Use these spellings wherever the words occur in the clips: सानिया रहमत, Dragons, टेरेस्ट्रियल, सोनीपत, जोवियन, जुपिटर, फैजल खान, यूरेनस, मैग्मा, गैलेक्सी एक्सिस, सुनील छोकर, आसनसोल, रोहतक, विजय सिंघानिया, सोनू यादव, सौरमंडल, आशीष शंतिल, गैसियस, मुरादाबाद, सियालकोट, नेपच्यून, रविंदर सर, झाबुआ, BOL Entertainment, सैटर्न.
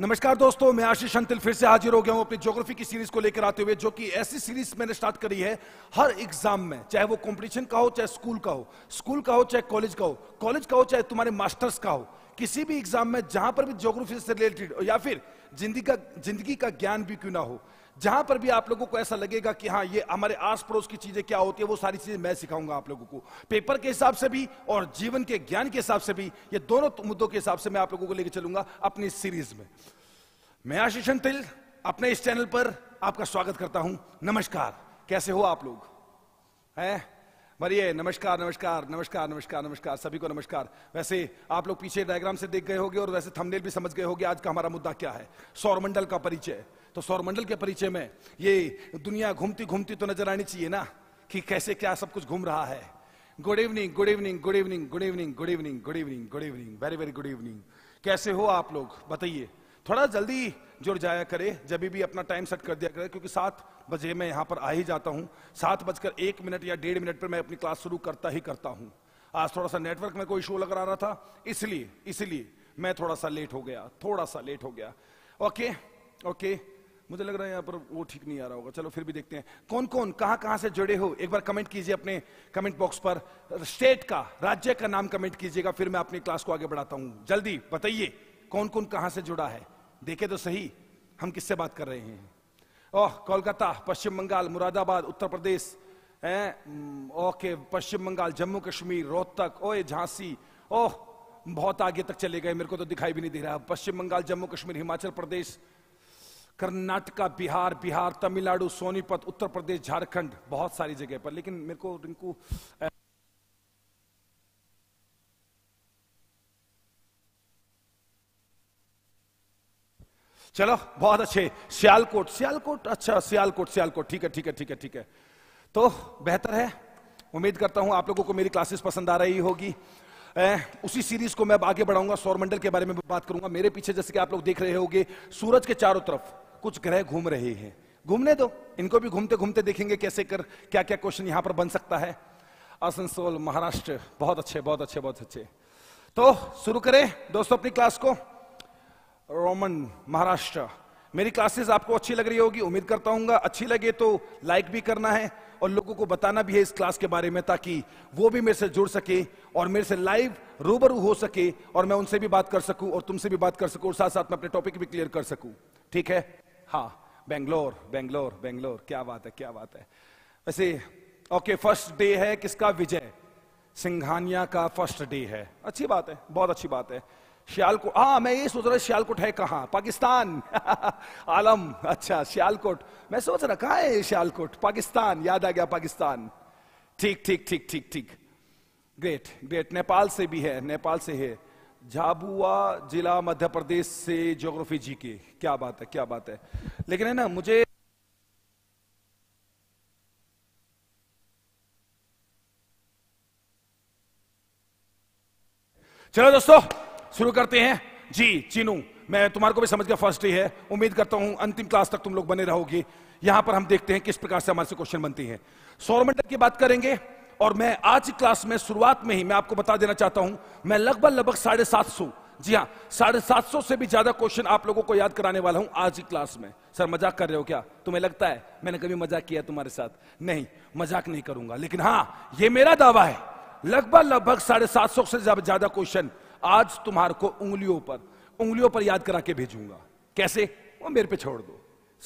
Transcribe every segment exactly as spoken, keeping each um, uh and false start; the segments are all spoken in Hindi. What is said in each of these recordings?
नमस्कार दोस्तों, मैं आशीष शंतिल फिर से हाजिर हो गया हूं अपनी ज्योग्राफी की सीरीज को लेकर आते हुए, जो कि ऐसी सीरीज मैंने स्टार्ट करी है हर एग्जाम में, चाहे वो कंपटीशन का हो, चाहे स्कूल का हो, स्कूल का हो, चाहे कॉलेज का हो, कॉलेज का हो, चाहे तुम्हारे मास्टर्स का हो, किसी भी एग्जाम में जहां पर भी ज्योग्राफी से रिलेटेड या फिर जिंदगी का जिंदगी का ज्ञान भी क्यों ना हो, जहां पर भी आप लोगों को ऐसा लगेगा कि हाँ ये हमारे आस पड़ोस की चीजें क्या होती है, वो सारी चीजें मैं सिखाऊंगा आप लोगों को, पेपर के हिसाब से भी और जीवन के ज्ञान के हिसाब से भी। ये दोनों मुद्दों के हिसाब से मैं आप लोगों को लेकर चलूंगा अपनी सीरीज में। मैं आशीष शंतिल अपने इस चैनल पर आपका स्वागत करता हूं। नमस्कार, कैसे हो आप लोग? है मरिए, नमस्कार नमस्कार नमस्कार नमस्कार नमस्कार, सभी को नमस्कार। वैसे आप लोग पीछे डायग्राम से देख गए होंगे और वैसे थंबनेल भी समझ गए होंगे आज का हमारा मुद्दा क्या है, सौरमंडल का परिचय। तो सौरमंडल के परिचय में ये दुनिया घूमती घूमती तो नजर आनी चाहिए ना, कि कैसे क्या सब कुछ घूम रहा है। Good evening good evening good evening good evening good evening good evening good evening, very very good evening. कैसे हो आप लोग बताइए? थोड़ा जल्दी जुड़ जाया करे, जब भी अपना टाइम सेट कर दिया करे, क्योंकि सात बजे मैं यहाँ पर आ ही जाता हूँ। सात बजकर एक मिनट या डेढ़ मिनट पर मैं अपनी क्लास शुरू करता ही करता हूँ। आज थोड़ा सा नेटवर्क में कोई इशू लग रहा था, इसलिए इसलिए मैं थोड़ा सा लेट हो गया, थोड़ा सा लेट हो गया। ओके ओके, मुझे लग रहा है यहाँ पर वो ठीक नहीं आ रहा होगा, चलो फिर भी देखते हैं। कौन कौन कहाँ कहाँ से जुड़े हो, एक बार कमेंट कीजिए अपने कमेंट बॉक्स पर, स्टेट का, राज्य का नाम कमेंट कीजिएगा, फिर मैं अपनी क्लास को आगे बढ़ाता हूँ। जल्दी बताइए कौन कौन कहाँ से जुड़ा है, देखे तो सही हम किससे बात कर रहे हैं। ओह, कोलकाता, पश्चिम बंगाल, मुरादाबाद, उत्तर प्रदेश, ओके, पश्चिम बंगाल, जम्मू कश्मीर, रोहतक, ओए झांसी, ओह बहुत आगे तक चले गए, मेरे को तो दिखाई भी नहीं दे रहा। पश्चिम बंगाल, जम्मू कश्मीर, हिमाचल प्रदेश, कर्नाटका, बिहार, बिहार तमिलनाडु, सोनीपत, उत्तर प्रदेश, झारखंड, बहुत सारी जगह पर। लेकिन मेरे को रिंकू चलो बहुत अच्छे, सियालकोट सियालकोट अच्छा सियालकोट सियालकोट ठीक है ठीक है ठीक है ठीक है, तो बेहतर है। उम्मीद करता हूं आप लोगों को मेरी क्लासेस पसंद आ रही होगी। उसी सीरीज को मैं अब आगे बढ़ाऊंगा, सौरमंडल के बारे में बात करूंगा। मेरे पीछे जैसे कि आप लोग देख रहे होंगे, सूरज के चारों तरफ कुछ ग्रह घूम रहे हैं। घूमने दो इनको भी, घूमते घूमते देखेंगे कैसे कर क्या क्या क्वेश्चन यहां पर बन सकता है। आसनसोल, महाराष्ट्र, बहुत अच्छे बहुत अच्छे बहुत अच्छे। तो शुरू करें दोस्तों अपनी क्लास को। रोमन, महाराष्ट्र। मेरी क्लासेस आपको अच्छी लग रही होगी, उम्मीद करता हूँ अच्छी लगे तो लाइक भी करना है और लोगों को बताना भी है इस क्लास के बारे में, ताकि वो भी मेरे से जुड़ सके और मेरे से लाइव रूबरू हो सके और मैं उनसे भी बात कर सकूं और तुमसे भी बात कर सकूं और साथ साथ में अपने टॉपिक भी क्लियर कर सकूं। ठीक है? हाँ, बेंगलोर बेंगलोर बेंगलोर, क्या बात है क्या बात है। वैसे ओके, फर्स्ट डे है किसका? विजय सिंघानिया का फर्स्ट डे है, अच्छी बात है, बहुत अच्छी बात है। सियालकोट, हाँ मैं ये सोच रहा सियालकोट है कहाँ? पाकिस्तान। आलम, अच्छा सियालकोट, मैं सोच रहा कहाँ है सियालकोट, पाकिस्तान, याद आ गया पाकिस्तान। ठीक ठीक ठीक ठीक ठीक, ग्रेट ग्रेट। नेपाल से भी है, नेपाल से है, झाबुआ जिला, मध्य प्रदेश से ज्योग्राफी जी के, क्या बात है क्या बात है। लेकिन है ना, मुझे चलो दोस्तों शुरू करते हैं जी। चीनू, मैं तुम्हारे को भी समझ गया, फर्स्ट डे है। उम्मीद करता हूं अंतिम क्लास तक तुम लोग बने रहोगे। यहां पर हम देखते हैं किस प्रकार से हमारे से क्वेश्चन बनती है। सौरमंडल की बात करेंगे और मैं आज क्लास में शुरुआत में ही मैं आपको बता देना चाहता हूं, मैं लगभग लगभग साढ़े सात सौ जी हाँ साढ़े सात सौ से भी ज्यादा क्वेश्चन आप लोगों को याद कराने वाला हूं आज की क्लास में। सर मजाक कर रहे हो क्या? तुम्हें लगता है मैंने कभी मजाक किया तुम्हारे साथ? नहीं, मजाक नहीं करूंगा, लेकिन हाँ ये मेरा दावा है लगभग लगभग साढ़े सात सौ से ज्यादा क्वेश्चन आज तुम्हारे को उंगलियों पर उंगलियों पर याद करा के भेजूंगा। कैसे, वो मेरे पे छोड़ दो।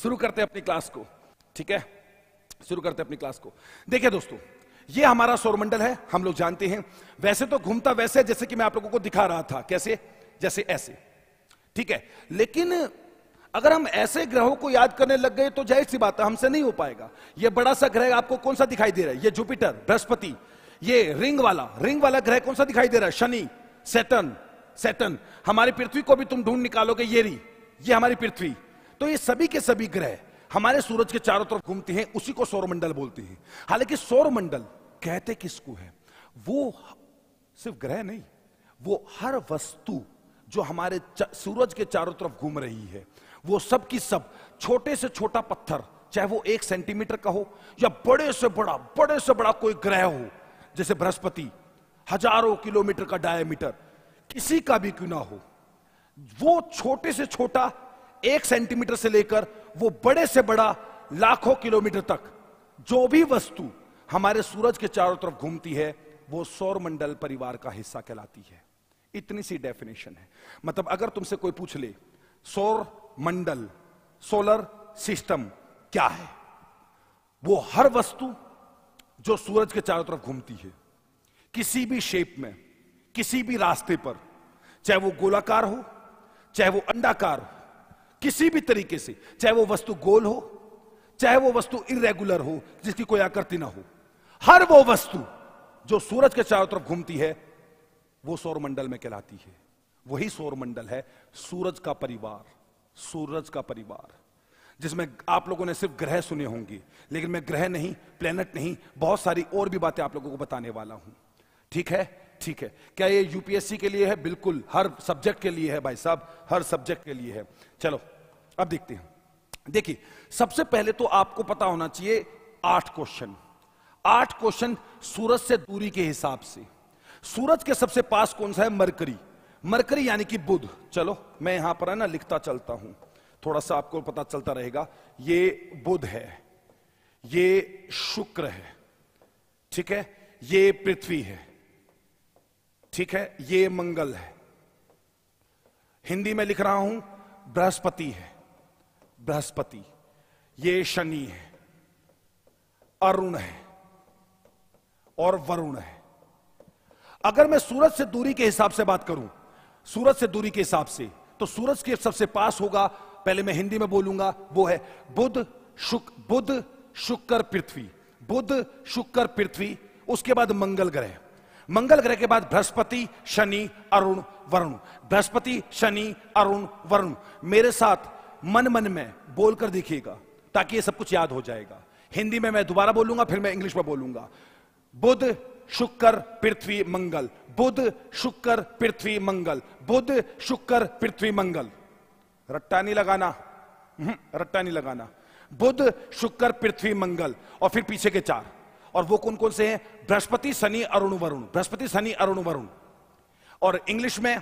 शुरू करते हैं अपनी क्लास को, ठीक है? शुरू करते हैं अपनी क्लास को। देखिए दोस्तों, ये हमारा सौरमंडल है, हम लोग जानते हैं। वैसे तो घूमता वैसे है जैसे कि मैं आप लोगों को दिखा रहा था, कैसे, जैसे ऐसे, ठीक है? लेकिन अगर हम ऐसे ग्रहों को याद करने लग गए तो जाहिर सी बात है हमसे नहीं हो पाएगा। यह बड़ा सा ग्रह आपको कौन सा दिखाई दे रहा है? यह जुपिटर, बृहस्पति। ये रिंग वाला रिंग वाला ग्रह कौन सा दिखाई दे रहा है? Shani, सैटर्न सैटर्न। हमारी पृथ्वी को भी तुम ढूंढ निकालोगे, ये रही, ये हमारी पृथ्वी। तो ये सभी के सभी ग्रह हमारे सूरज के चारों तरफ घूमते हैं, उसी को सौरमंडल बोलते हैं। हालांकि सौरमंडल कहते किसको है, वो सिर्फ ग्रह नहीं, वो हर वस्तु जो हमारे सूरज के चारों तरफ घूम रही है, वो सब की सब, छोटे से छोटा पत्थर, चाहे वो एक सेंटीमीटर का हो या बड़े से बड़ा बड़े से बड़ा कोई ग्रह हो, जैसे बृहस्पति, हजारों किलोमीटर का डायमीटर, किसी का भी क्यों ना हो, वो छोटे से छोटा एक सेंटीमीटर से लेकर वो बड़े से बड़ा लाखों किलोमीटर तक जो भी वस्तु हमारे सूरज के चारों तरफ घूमती है वो सौरमंडल परिवार का हिस्सा कहलाती है। इतनी सी डेफिनेशन है। मतलब अगर तुमसे कोई पूछ ले सौरमंडल, सोलर सिस्टम क्या है, वो हर वस्तु जो सूरज के चारों तरफ घूमती है किसी भी शेप में, किसी भी रास्ते पर, चाहे वो गोलाकार हो चाहे वो अंडाकार हो, किसी भी तरीके से, चाहे वो वस्तु गोल हो चाहे वो वस्तु इरेगुलर हो जिसकी कोई आकृति ना हो, हर वो वस्तु जो सूरज के चारों तरफ घूमती है वो सौरमंडल में कहलाती है। वही सौरमंडल है सूरज का परिवार, सूरज का परिवार, जिसमें आप लोगों ने सिर्फ ग्रह सुने होंगे, लेकिन मैं ग्रह नहीं, प्लेनेट नहीं, बहुत सारी और भी बातें आप लोगों को बताने वाला हूं। ठीक है, ठीक है। क्या ये यूपीएससी के लिए है? बिल्कुल, हर सब्जेक्ट के लिए है भाई साहब, हर सब्जेक्ट के लिए है। चलो अब देखते हैं। देखिए, सबसे पहले तो आपको पता होना चाहिए आठ क्वेश्चन, आठ क्वेश्चन सूरज से दूरी के हिसाब से। सूरज के सबसे पास कौन सा है? मरकरी, मरकरी यानी कि बुध। चलो मैं यहां पर है ना लिखता चलता हूं, थोड़ा सा आपको पता चलता रहेगा। ये बुध है, ये शुक्र है, ठीक है, ये पृथ्वी है, ठीक है, ये मंगल है, हिंदी में लिख रहा हूं बृहस्पति है, बृहस्पति, ये शनि है, अरुण है और वरुण है। अगर मैं सूरज से दूरी के हिसाब से बात करूं, सूरज से दूरी के हिसाब से, तो सूरज के सबसे पास होगा, पहले मैं हिंदी में बोलूंगा, वो है बुध, शुक, बुध शुक्र पृथ्वी, बुध शुक्र पृथ्वी, उसके बाद मंगल ग्रह, मंगल ग्रह के बाद बृहस्पति शनि अरुण वरुण, बृहस्पति शनि अरुण वरुण। मेरे साथ मन मन में बोलकर देखिएगा ताकि ये सब कुछ याद हो जाएगा। हिंदी में मैं दोबारा बोलूंगा, फिर मैं इंग्लिश में बोलूंगा। बुध शुक्र पृथ्वी मंगल, बुध शुक्र पृथ्वी मंगल, बुध शुक्र पृथ्वी मंगल, रट्टा नहीं लगाना, रट्टा नहीं लगाना, बुध शुक्र पृथ्वी मंगल, और फिर पीछे के चार। और वो कौन कौन से हैं? बृहस्पति शनि अरुण वरुण, बृहस्पति शनि अरुण वरुण। और इंग्लिश में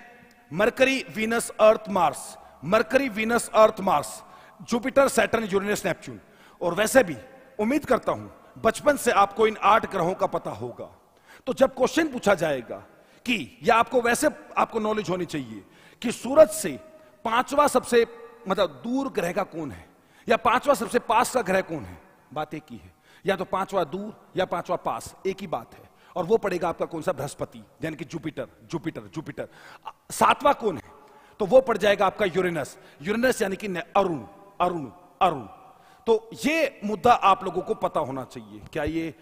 Mercury Venus Earth Mars, Mercury Venus Earth Mars, जुपिटर सैटर्न यूरेनस नेपच्यून। और वैसे भी उम्मीद करता हूं बचपन से आपको इन आठ ग्रहों का पता होगा, तो जब क्वेश्चन पूछा जाएगा कि, या आपको वैसे आपको नॉलेज होनी चाहिए कि सूरज से पांचवा सबसे मतलब दूर ग्रह का कौन है, या पांचवा सबसे पास का ग्रह कौन है, बात एक ही है, या तो पांचवा दूर या पांचवा पास, एक ही बात है। और वो पड़ेगा आपका कौन सा? बृहस्पति, यानी कि जुपिटर, जुपिटर, जुपिटर। सातवां कौन है? तो वो पड़ जाएगा आपका यूरेनस, यूरेनस यानी कि अरुण, अरुण, अरुण। तो ये मुद्दा आप लोगों को पता होना चाहिए। क्या ये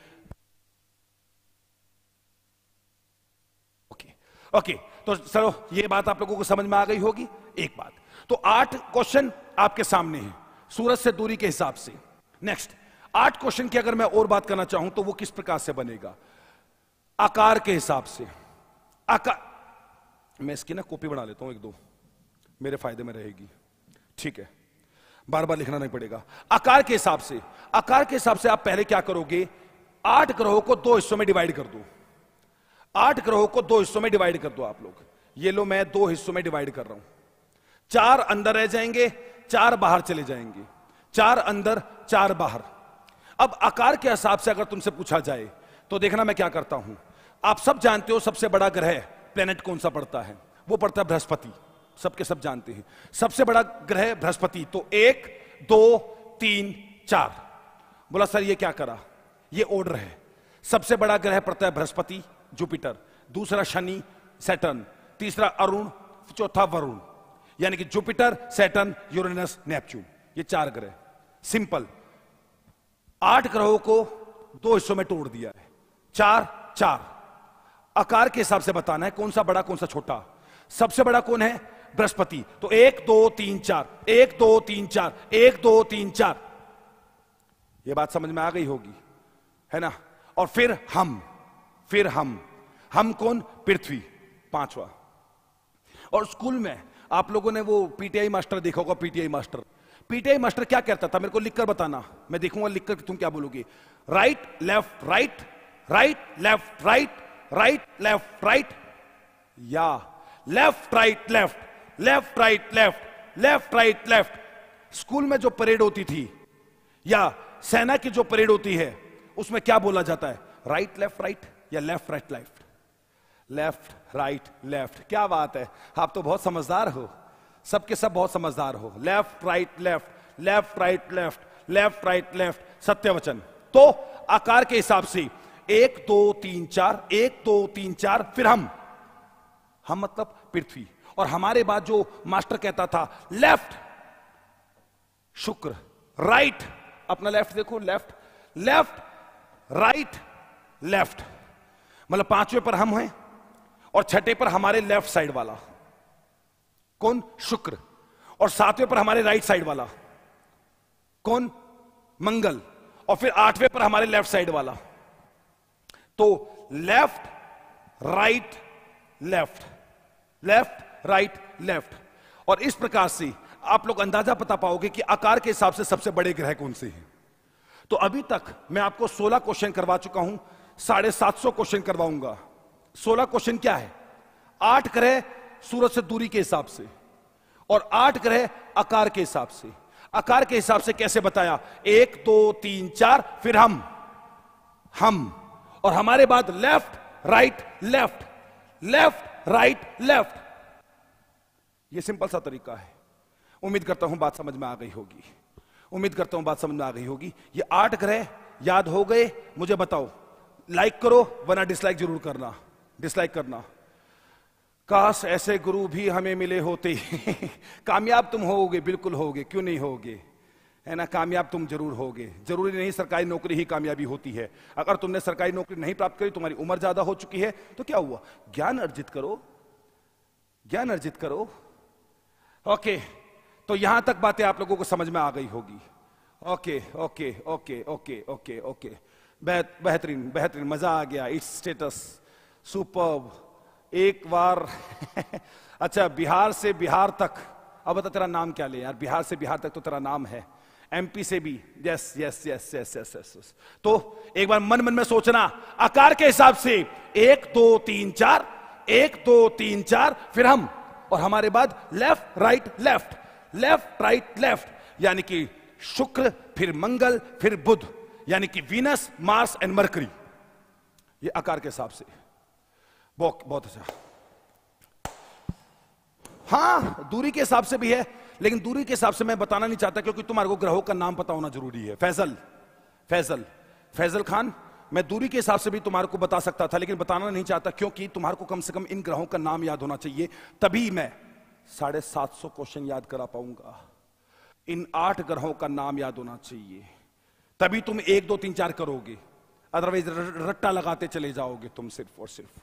ओके okay, तो चलो ये बात आप लोगों को समझ में आ गई होगी। एक बात, तो आठ क्वेश्चन आपके सामने हैं सूरज से दूरी के हिसाब से। नेक्स्ट, आठ क्वेश्चन की अगर मैं और बात करना चाहूं तो वो किस प्रकार से बनेगा? आकार के हिसाब से। आकार, मैं इसकी ना कॉपी बना लेता हूं, एक दो मेरे फायदे में रहेगी, ठीक है, बार बार लिखना नहीं पड़ेगा। आकार के हिसाब से, आकार के हिसाब से आप पहले क्या करोगे, आठ ग्रहों को दो हिस्सों में डिवाइड कर दो, आठ ग्रहों को दो हिस्सों में डिवाइड कर दो आप लोग। ये लो, मैं दो हिस्सों में डिवाइड कर रहा हूं, चार अंदर रह जाएंगे, चार बाहर चले जाएंगे, चार अंदर चार बाहर। अब आकार के हिसाब से अगर तुमसे पूछा जाए तो देखना मैं क्या करता हूं। आप सब जानते हो सबसे बड़ा ग्रह प्लेनेट कौन सा पड़ता है? वो पड़ता है बृहस्पति, सबके सब जानते हैं सबसे बड़ा ग्रह बृहस्पति। तो एक दो तीन चार, बोला सर ये क्या करा, ये ऑर्डर है। सबसे बड़ा ग्रह पड़ता है बृहस्पति जुपिटर, दूसरा शनि सैटर्न, तीसरा अरुण, चौथा वरुण, यानी कि जुपिटर सैटर्न यूरेनस नेपच्यून, ये चार ग्रह। सिंपल, आठ ग्रहों को दो हिस्सों में तोड़ दिया है, चार चार। आकार के हिसाब से बताना है कौन सा बड़ा कौन सा छोटा। सबसे बड़ा कौन है? बृहस्पति। तो एक दो तीन चार, एक दो तीन चार, एक दो तीन चार, ये बात समझ में आ गई होगी, है ना। और फिर हम, फिर हम हम कौन? पृथ्वी, पांचवा। और स्कूल में आप लोगों ने वो पीटीआई मास्टर देखा होगा, पीटीआई मास्टर, पीटीआई मास्टर क्या कहता था, मेरे को लिखकर बताना, मैं देखूंगा लिखकर तुम क्या बोलोगे। Right left right, right left right, right left right, या left right left, left right left, left right left. School में जो परेड होती थी या सेना की जो परेड होती है उसमें क्या बोला जाता है? राइट लेफ्ट राइट या left right left? Left right left. क्या बात है, आप तो बहुत समझदार हो, सबके सब बहुत समझदार हो। Left right left, left right left, left right left. सत्यवचन तो आकार के हिसाब से एक दो तीन चार, एक दो तीन चार। फिर हम हम मतलब पृथ्वी, और हमारे बाद जो मास्टर कहता था लेफ्ट शुक्र, राइट अपना लेफ्ट देखो, लेफ्ट लेफ्ट राइट लेफ्ट, मतलब पांचवे पर हम हैं और छठे पर हमारे लेफ्ट साइड वाला कौन? शुक्र। और सातवें पर हमारे राइट साइड वाला कौन? मंगल। और फिर आठवें पर हमारे लेफ्ट साइड वाला। तो left right left, left right left. और इस प्रकार से आप लोग अंदाजा बता पाओगे कि आकार के हिसाब से सबसे बड़े ग्रह कौन से हैं। तो अभी तक मैं आपको सोलह क्वेश्चन करवा चुका हूं, साढ़े सात सौ क्वेश्चन करवाऊंगा। सोलह क्वेश्चन क्या है? आठ ग्रह सूरज से दूरी के हिसाब से और आठ ग्रह आकार के हिसाब से। आकार के हिसाब से कैसे बताया? एक दो तीन चार, फिर हम हम और हमारे बाद left right left, left right left. यह सिंपल सा तरीका है। उम्मीद करता हूं बात समझ में आ गई होगी, उम्मीद करता हूं बात समझ में आ गई होगी। ये आठ ग्रह याद हो गए? मुझे बताओ, लाइक करो वरना डिसलाइक जरूर करना, डिसलाइक करना। काश ऐसे गुरु भी हमें मिले होते। कामयाब तुम होगे, बिल्कुल होगे, क्यों नहीं होगे, है ना? कामयाब तुम जरूर होगे। जरूरी नहीं सरकारी नौकरी ही कामयाबी होती है। अगर तुमने सरकारी नौकरी नहीं प्राप्त करी, तुम्हारी उम्र ज्यादा हो चुकी है, तो क्या हुआ? ज्ञान अर्जित करो, ज्ञान अर्जित करो। ओके, तो यहां तक बातें आप लोगों को समझ में आ गई होगी। Okay okay okay okay okay okay, बेहतरीन बेहतरीन, मजा आ गया। It's status superb. एक बार अच्छा, बिहार से बिहार तक। अब बता तेरा नाम क्या ले यार, बिहार से बिहार तक तो तेरा नाम है, एमपी से भी। Yes yes yes yes yes yes. तो एक बार मन मन में सोचना, आकार के हिसाब से एक दो तीन चार, एक दो तीन चार, फिर हम और हमारे बाद left right left, left right left. यानी कि शुक्र, फिर मंगल, फिर बुध, यानी कि वीनस, मार्स एंड मरकरी। ये आकार के हिसाब से। बहुत बहुत अच्छा। हाँ, दूरी के हिसाब से भी है, लेकिन दूरी के हिसाब से मैं बताना नहीं चाहता क्योंकि तुम्हारे को ग्रहों का नाम पता होना जरूरी है। फैजल फैजल फैजल खान, मैं दूरी के हिसाब से भी तुम्हारे को बता सकता था लेकिन बताना नहीं चाहता क्योंकि तुम्हारे को कम से कम इन ग्रहों का नाम याद होना चाहिए, तभी मैं साढ़े सात सौ क्वेश्चन याद करा पाऊंगा। इन आठ ग्रहों का नाम याद होना चाहिए, तभी तुम एक दो तीन चार करोगे, अदरवाइज रट्टा लगाते चले जाओगे तुम सिर्फ और सिर्फ।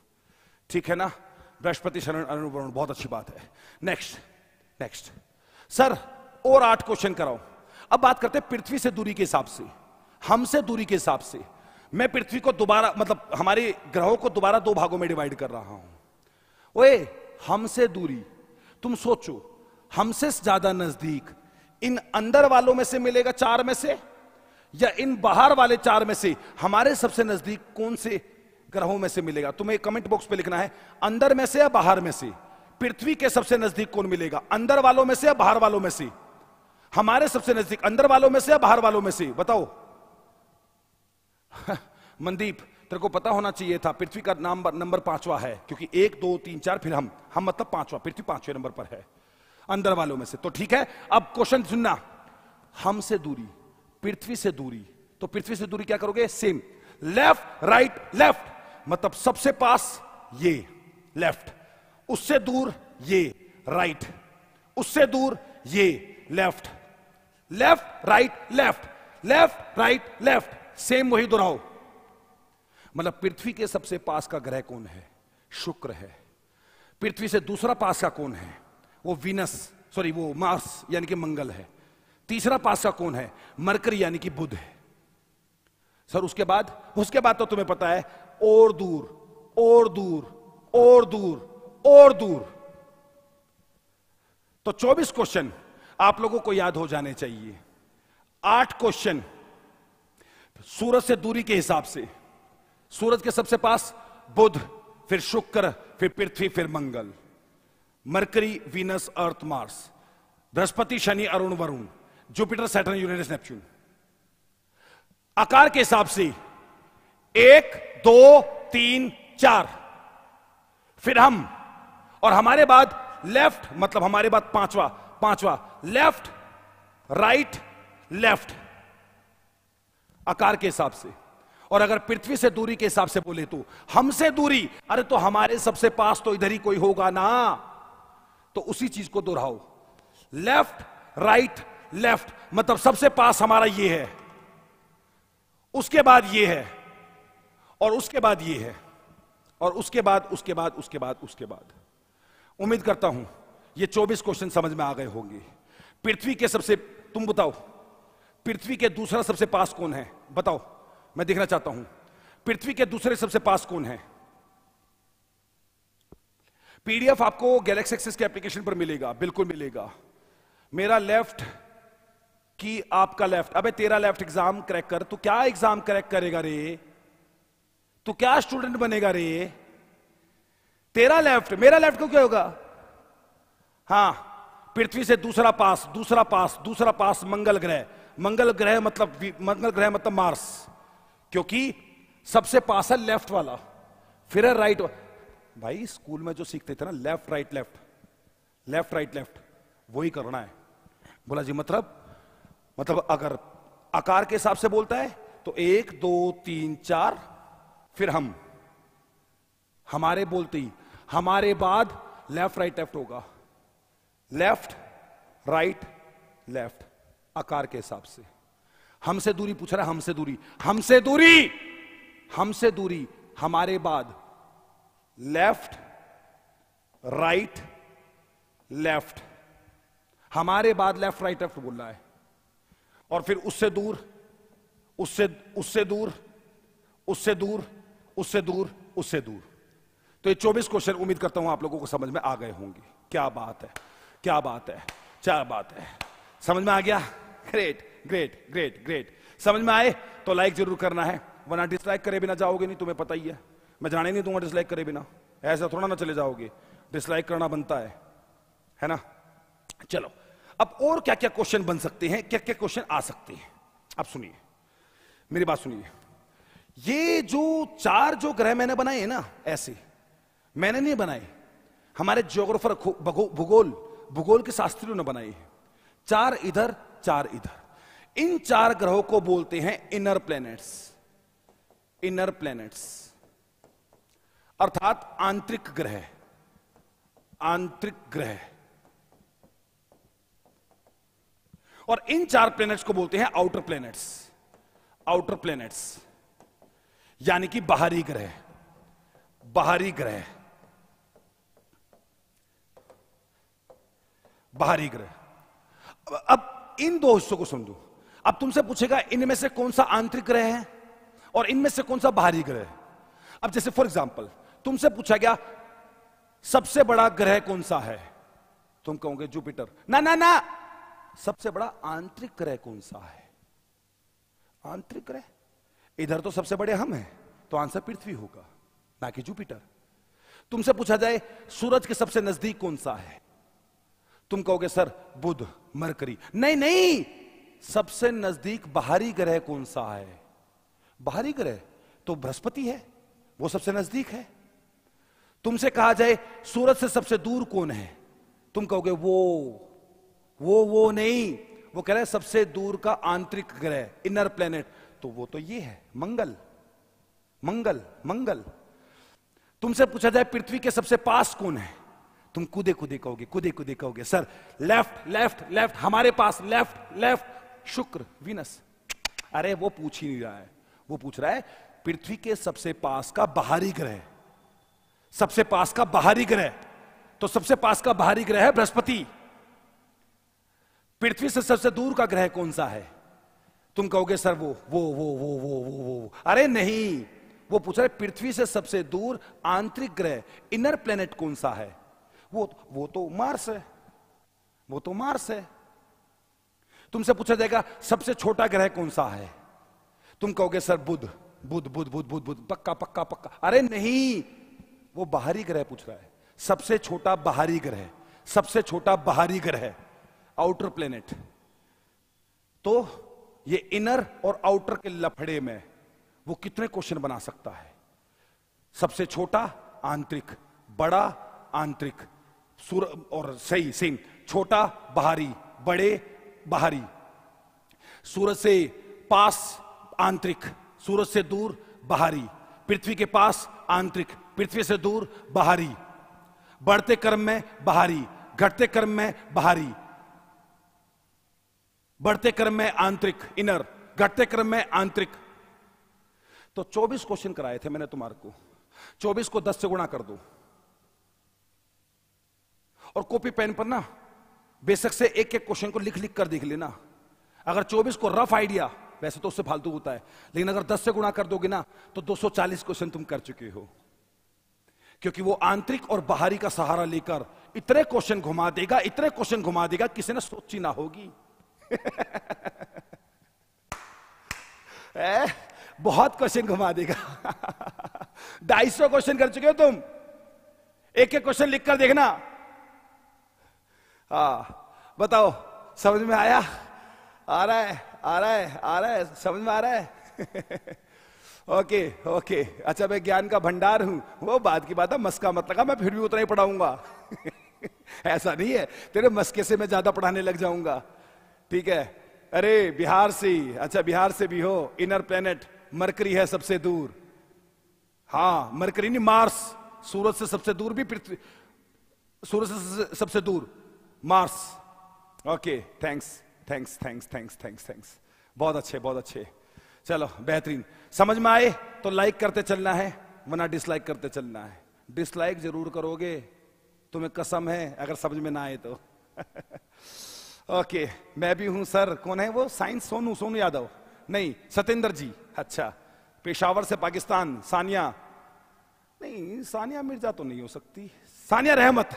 ठीक है ना? बृहस्पति शरण अनुवरण, बहुत अच्छी बात है। नेक्स्ट नेक्स्ट सर, और आठ क्वेश्चन कराओ। अब बात करते हैं पृथ्वी से दूरी के हिसाब से, हमसे दूरी के हिसाब से। मैं पृथ्वी को दोबारा, मतलब हमारे ग्रहों को दोबारा दो भागों में डिवाइड कर रहा हूं। ओए, हमसे दूरी, तुम सोचो, हमसे ज्यादा नजदीक इन अंदर वालों में से मिलेगा चार में से, या इन बाहर वाले चार में से हमारे सबसे नजदीक कौन से ग्रहों में से मिलेगा? तुम्हें कमेंट बॉक्स पे लिखना है, अंदर में से या बाहर में से पृथ्वी के सबसे नजदीक कौन मिलेगा? अंदर वालों में से या बाहर वालों में से? हमारे सबसे नजदीक अंदर वालों में से या बाहर वालों में से? बताओ। मनदीप, तेरे को पता होना चाहिए था, पृथ्वी का नाम नंबर पांचवा है क्योंकि एक दो तीन चार फिर हम हम मतलब पांचवा, पृथ्वी पांचवे नंबर पर है अंदर वालों में से। तो ठीक है, अब क्वेश्चन सुनना, हमसे दूरी, पृथ्वी से दूरी, तो पृथ्वी से दूरी क्या करोगे? सेम, लेफ्ट राइट लेफ्ट, मतलब सबसे पास ये लेफ्ट, उससे दूर ये राइट, उससे दूर ये left, left right left, left right left. Same वही दोहराओ। मतलब पृथ्वी के सबसे पास का ग्रह कौन है? शुक्र है। पृथ्वी से दूसरा पास का कौन है? वो वीनस, सॉरी वो मार्स यानी कि मंगल है। तीसरा पास का कौन है? मरकरी यानी कि बुध है। सर उसके बाद, उसके बाद तो तुम्हें पता है, और दूर और दूर और दूर और दूर। तो चौबीस क्वेश्चन आप लोगों को याद हो जाने चाहिए। आठ क्वेश्चन सूरज से दूरी के हिसाब से, सूरज के सबसे पास बुध, फिर शुक्र, फिर पृथ्वी, फिर Mangal. Mercury, Venus, Earth, Mars, Brihaspati, Shani, Arun, Varun, जुपिटर, सैटर्न, यूरेनस, नेपच्यून। आकार के हिसाब से एक, दो, तीन, चार, फिर हम, और हमारे बाद लेफ्ट, मतलब हमारे बाद पांचवा, पांचवा लेफ्ट, राइट, लेफ्ट, आकार के हिसाब से। और अगर पृथ्वी से दूरी के हिसाब से बोले तो हमसे दूरी, अरे तो हमारे सबसे पास तो इधर ही कोई होगा ना, तो उसी चीज को दोहराओ, लेफ्ट, राइट, लेफ्ट, मतलब सबसे पास हमारा ये है, उसके बाद ये है, और उसके बाद ये है, और उसके बाद उसके बाद उसके बाद उसके बाद। उम्मीद करता हूं ये चौबीस क्वेश्चन समझ में आ गए होंगे। पृथ्वी के सबसे, तुम बताओ पृथ्वी के दूसरा सबसे पास कौन है, बताओ, मैं देखना चाहता हूं पृथ्वी के दूसरे सबसे पास कौन है। पीडीएफ आपको गैलेक्सी एक्सिस के एप्लीकेशन पर मिलेगा, बिल्कुल मिलेगा। मेरा लेफ्ट की आपका लेफ्ट, अबे तेरा लेफ्ट एग्जाम क्रैक कर, तू क्या एग्जाम क्रैक करेगा रे, तू क्या स्टूडेंट बनेगा रे, तेरा लेफ्ट, मेरा लेफ्ट को क्या होगा। हां, पृथ्वी से दूसरा पास, दूसरा पास, दूसरा पास मंगल ग्रह, मंगल ग्रह मतलब मंगल ग्रह मतलब मार्स, क्योंकि सबसे पास है लेफ्ट वाला, फिर है राइट वाला। भाई स्कूल में जो सीखते थे ना, left right left, left right left, वही करना है। बोला जी मतलब, मतलब अगर आकार के हिसाब से बोलता है तो एक, दो, तीन, चार, फिर हम, हमारे बोलते ही हमारे बाद लेफ्ट राइट लेफ्ट होगा, लेफ्ट राइट लेफ्ट, आकार के हिसाब से। हमसे दूरी पूछ रहा है, हमसे दूरी, हमसे दूरी, हमसे दूरी, हमारे बाद लेफ्ट राइट लेफ्ट, हमारे बाद लेफ्ट राइट लेफ्ट बोल रहा है, और फिर उससे दूर, उससे उससे दूर, उससे दूर, उससे दूर, उससे दूर। तो ये चौबीस क्वेश्चन उम्मीद करता हूं आप लोगों को समझ में आ गए होंगे। क्या बात है, क्या बात है, क्या बात है, समझ में आ गया। Great great great great. समझ में आए तो लाइक जरूर करना है, वरना डिसलाइक करे बिना जाओगे नहीं, तुम्हें पता ही है, मैं जाने नहीं दूंगा डिसलाइक करे बिना, ऐसा थोड़ा ना चले जाओगे, डिसलाइक करना बनता है, है ना। चलो अब और क्या क्या क्वेश्चन बन सकते हैं, क्या क्या क्वेश्चन आ सकते हैं, आप सुनिए मेरी बात सुनिए। ये जो चार जो ग्रह मैंने बनाए हैं ना, ऐसे मैंने नहीं बनाए, हमारे ज्योग्राफर भूगोल भूगोल के शास्त्रियों ने बनाए हैं, चार इधर चार इधर। इन चार ग्रहों को बोलते हैं इनर प्लैनेट्स, इनर प्लैनेट्स अर्थात आंतरिक ग्रह, आंतरिक ग्रह। और इन चार प्लैनेट्स को बोलते हैं आउटर प्लैनेट्स, आउटर प्लैनेट्स, यानी कि बाहरी ग्रह, बाहरी ग्रह, बाहरी ग्रह। अब इन दो हिस्सों को समझो। अब तुमसे पूछेगा इनमें से कौन सा आंतरिक ग्रह है और इनमें से कौन सा बाहरी ग्रह है। अब जैसे फॉर एग्जांपल तुमसे पूछा गया सबसे बड़ा ग्रह कौन सा है, तुम कहोगे जुपिटर, ना ना ना, सबसे बड़ा आंतरिक ग्रह कौन सा है, आंतरिक ग्रह, इधर तो सबसे बड़े हम हैं, तो आंसर पृथ्वी होगा, ना कि जुपिटर। तुमसे पूछा जाए सूरज के सबसे नजदीक कौन सा है, तुम कहोगे सर बुध, मरकरी, नहीं नहीं, सबसे नजदीक बाहरी ग्रह कौन सा है, बाहरी ग्रह तो बृहस्पति है, वो सबसे नजदीक है। तुमसे कहा जाए सूरज से सबसे दूर कौन है, तुम कहोगे वो वो वो नहीं, वो कह रहा है सबसे दूर का आंतरिक ग्रह, इनर प्लेनेट, तो वो तो ये है मंगल, मंगल मंगल। तुमसे पूछा जाए पृथ्वी के सबसे पास कौन है, तुम कूदे कूदे कहोगे, कूदे कूदे कहोगे सर लेफ्ट लेफ्ट लेफ्ट, हमारे पास लेफ्ट लेफ्ट, शुक्र, वीनस। अरे वो पूछ ही नहीं रहा है, वो पूछ रहा है पृथ्वी के सबसे पास का बाहरी ग्रह, सबसे पास का बाहरी ग्रह, तो सबसे पास का बाहरी ग्रह है बृहस्पति। पृथ्वी से सबसे दूर का ग्रह कौन सा है, तुम कहोगे सर वो वो वो वो वो वो वो अरे नहीं, वो पूछ रहा है पृथ्वी से सबसे दूर आंतरिक ग्रह, इनर प्लेनेट कौन सा है, वो वो तो मार्स है, वो तो मार्स है। तुमसे पूछा जाएगा सबसे छोटा ग्रह कौन सा है, तुम कहोगे सर बुध, बुध बुध बुध बुध बुध पक्का पक्का पक्का, अरे नहीं, वो बाहरी ग्रह पूछ रहा है, सबसे छोटा बाहरी ग्रह, सबसे छोटा बाहरी ग्रह है, आउटर प्लेनेट। तो ये इनर और आउटर के लफड़े में वो कितने क्वेश्चन बना सकता है? सबसे छोटा आंतरिक, बड़ा आंतरिक, सूर और सही सेम, छोटा बाहरी, बड़े बाहरी, सूरज से पास आंतरिक, सूरज से दूर बाहरी, पृथ्वी के पास आंतरिक, पृथ्वी से दूर बाहरी, बढ़ते क्रम में बाहरी, घटते क्रम में बाहरी, बढ़ते क्रम में आंतरिक इनर, घटते क्रम में आंतरिक। तो चौबीस क्वेश्चन कराए थे मैंने तुम्हारे को, चौबीस को दस से गुणा कर दो और कॉपी पेन पर ना बेशक से एक एक क्वेश्चन को लिख लिख कर देख लेना। अगर चौबीस को रफ आइडिया, वैसे तो उससे फालतू होता है, लेकिन अगर दस से गुणा कर दोगे ना तो दो सौ चालीस क्वेश्चन तुम कर चुके हो, क्योंकि वो आंतरिक और बाहरी का सहारा लेकर इतने क्वेश्चन घुमा देगा, इतने क्वेश्चन घुमा देगा, किसी ने सोची ना होगी। ए, बहुत क्वेश्चन घुमा देगा। ढाई सौ क्वेश्चन कर चुके हो तुम, एक एक क्वेश्चन लिख कर देखना। आ, बताओ समझ में आया? आ रहा है, आ रहा है, आ रहा है, समझ में आ रहा है? ओके ओके, अच्छा मैं ज्ञान का भंडार हूं, वो बात की बात है, मस्का मत लगा, मैं फिर भी उतना ही पढ़ाऊंगा। ऐसा नहीं है तेरे मस्के से मैं ज्यादा पढ़ाने लग जाऊंगा, ठीक है? अरे बिहार से, अच्छा बिहार से भी हो, इनर प्लेनेट मरकरी है सबसे दूर। हाँ मरकरी नहीं, मार्स, सूरज से सबसे दूर भी पृथ्वी, सूरज से सबसे दूर Mars. Okay thanks thanks thanks thanks thanks thanks, बहुत अच्छे बहुत अच्छे, चलो बेहतरीन। समझ में आए तो लाइक करते चलना है, वरना डिसलाइक करते चलना है। डिसलाइक जरूर करोगे, तुम्हें कसम है, अगर समझ में ना आए तो। ओके मैं भी हूं सर। कौन है वो? साइंस सोनू, सोनू यादव नहीं, सतेंद्र जी, अच्छा पेशावर से पाकिस्तान। सानिया नहीं, सानिया मिर्जा तो नहीं हो सकती, सानिया रहमत।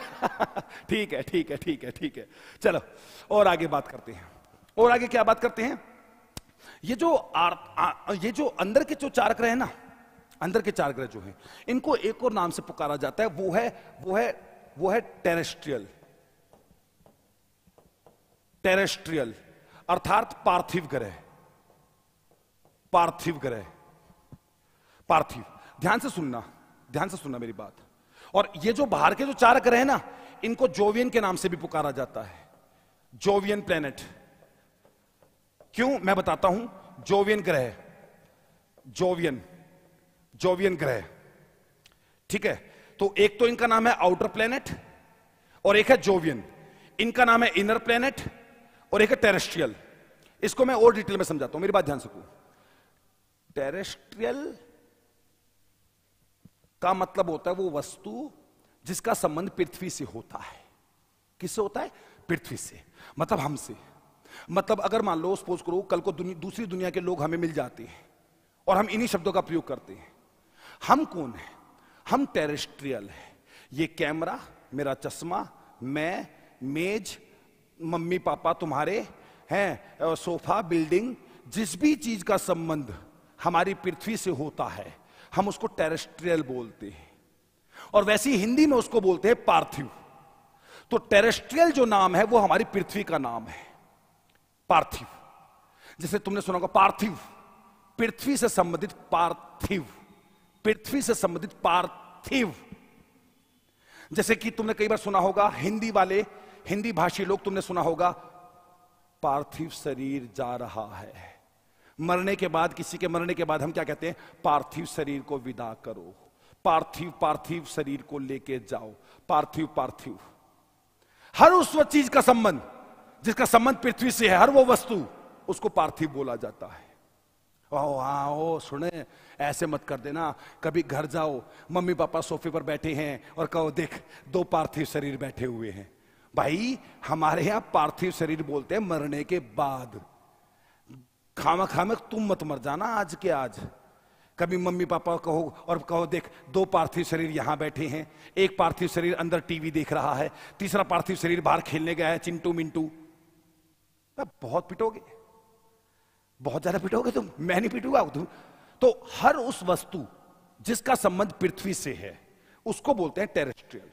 ठीक है ठीक है ठीक है ठीक है, चलो और आगे बात करते हैं। और आगे क्या बात करते हैं? ये जो आर, आ, ये जो अंदर के जो चार ग्रह है ना, अंदर के चार ग्रह जो हैं, इनको एक और नाम से पुकारा जाता है, वो है वो है वो है टेरेस्ट्रियल। टेरेस्ट्रियल अर्थात पार्थिव ग्रह, पार्थिव ग्रह, पार्थिव। ध्यान से सुनना, ध्यान से सुनना मेरी बात। और ये जो बाहर के जो चार ग्रह है ना, इनको जोवियन के नाम से भी पुकारा जाता है, जोवियन प्लेनेट। क्यों? मैं बताता हूं। जोवियन ग्रह, जोवियन, जोवियन ग्रह, ठीक है? तो एक तो इनका नाम है आउटर प्लेनेट और एक है जोवियन, इनका नाम है इनर प्लेनेट और एक है टेरेस्ट्रियल। इसको मैं और डिटेल में समझाता हूं, मेरी बात ध्यान से सुनो। टेरेस्ट्रियल का मतलब होता है वो वस्तु जिसका संबंध पृथ्वी से होता है। किससे होता है? पृथ्वी से, मतलब हमसे। मतलब अगर मान लो, सपोज करो कल को दुनि, दूसरी दुनिया के लोग हमें मिल जाते हैं और हम इन्हीं शब्दों का प्रयोग करते हैं। हम कौन है? हम टेरेस्ट्रियल है। ये कैमरा, मेरा चश्मा, मैं, मेज, मम्मी पापा तुम्हारे हैं, सोफा, बिल्डिंग, जिस भी चीज का संबंध हमारी पृथ्वी से होता है, हम उसको टेरेस्ट्रियल बोलते हैं। और वैसे ही हिंदी में उसको बोलते हैं पार्थिव। तो टेरेस्ट्रियल जो नाम है वो हमारी पृथ्वी का नाम है, पार्थिव। जैसे तुमने सुना होगा पार्थिव, पृथ्वी से संबंधित पार्थिव, पृथ्वी से संबंधित पार्थिव। जैसे कि तुमने कई बार सुना होगा, हिंदी वाले, हिंदी भाषी लोग, तुमने सुना होगा पार्थिव शरीर जा रहा है। मरने के बाद, किसी के मरने के बाद हम क्या कहते हैं? पार्थिव शरीर को विदा करो, पार्थिव पार्थिव शरीर को लेके जाओ, पार्थिव पार्थिव। हर उस चीज का संबंध जिसका संबंध पृथ्वी से है, हर वो वस्तु, उसको पार्थिव बोला जाता है। ओ हाँ, ओ सुने, ऐसे मत कर देना, कभी घर जाओ, मम्मी पापा सोफे पर बैठे हैं और कहो देख दो पार्थिव शरीर बैठे हुए हैं। भाई हमारे यहां पार्थिव शरीर बोलते हैं मरने के बाद। खामा खामे तुम मत मर जाना आज के आज। कभी मम्मी पापा कहो और कहो देख दो पार्थिव शरीर यहाँ बैठे हैं, एक पार्थिव शरीर अंदर टीवी देख रहा है, तीसरा पार्थिव शरीर बाहर खेलने गया है चिंटू मिंटू। बहुत पिटोगे, बहुत ज्यादा पिटोगे तुम, मैं नहीं पिटूंगा तुम। तो हर उस वस्तु जिसका संबंध पृथ्वी से है उसको बोलते हैं टेरेस्ट्रियल।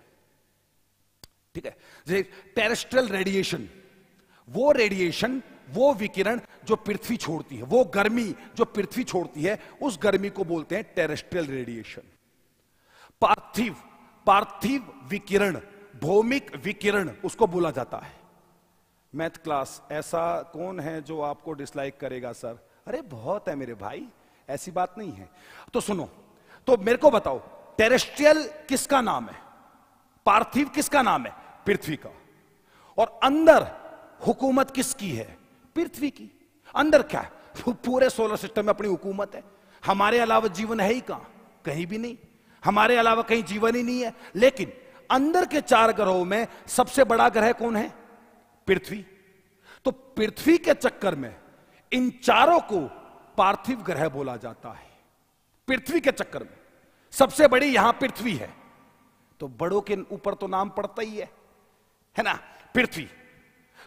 ठीक है। जैसे टेरेस्ट्रियल रेडिएशन, वो रेडिएशन, वो विकिरण जो पृथ्वी छोड़ती है, वो गर्मी जो पृथ्वी छोड़ती है, उस गर्मी को बोलते हैं टेरेस्ट्रियल रेडिएशन। पार्थिव पार्थिव विकिरण, भौमिक विकिरण, उसको बोला जाता है। मैथ क्लास, ऐसा कौन है जो आपको डिसलाइक करेगा सर? अरे बहुत है मेरे भाई, ऐसी बात नहीं है। तो सुनो, तो मेरे को बताओ, टेरेस्ट्रियल किसका नाम है? पार्थिव किसका नाम है? पृथ्वी का। और अंदर हुकूमत किसकी है? पृथ्वी की। अंदर क्या है? पूरे सोलर सिस्टम में अपनी हुकूमत है। हमारे अलावा जीवन है ही कहां? कहीं भी नहीं, हमारे अलावा कहीं जीवन ही नहीं है। लेकिन अंदर के चार ग्रहों में सबसे बड़ा ग्रह कौन है? पृथ्वी। तो पृथ्वी के चक्कर में इन चारों को पार्थिव ग्रह बोला जाता है। पृथ्वी के चक्कर में सबसे बड़ी यहां पृथ्वी है, तो बड़ों के ऊपर तो नाम पड़ता ही है, है ना, पृथ्वी।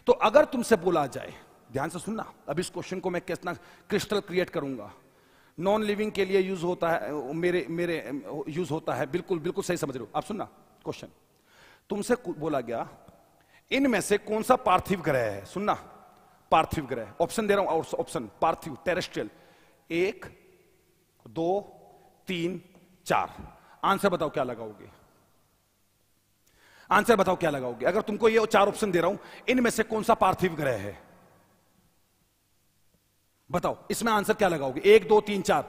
तो अगर तुमसे बोला जाए, ध्यान से सुनना, अब इस क्वेश्चन को मैं कितना क्रिस्टल क्रिएट करूंगा, नॉन लिविंग के लिए यूज होता है, मेरे मेरे यूज होता है, बिल्कुल बिल्कुल सही समझ रहे हो आप। सुनना क्वेश्चन, तुमसे बोला गया इनमें से कौन सा पार्थिव ग्रह है? सुनना, पार्थिव ग्रह, ऑप्शन दे रहा हूं, ऑप्शन पार्थिव टेरेस्ट्रियल, एक, दो, तीन, चार। आंसर बताओ क्या लगाओगे, आंसर बताओ क्या लगाओगे। अगर तुमको ये चार ऑप्शन दे रहा हूं, इनमें से कौन सा पार्थिव ग्रह है, बताओ इसमें आंसर क्या लगाओगे? एक, दो, तीन, चार।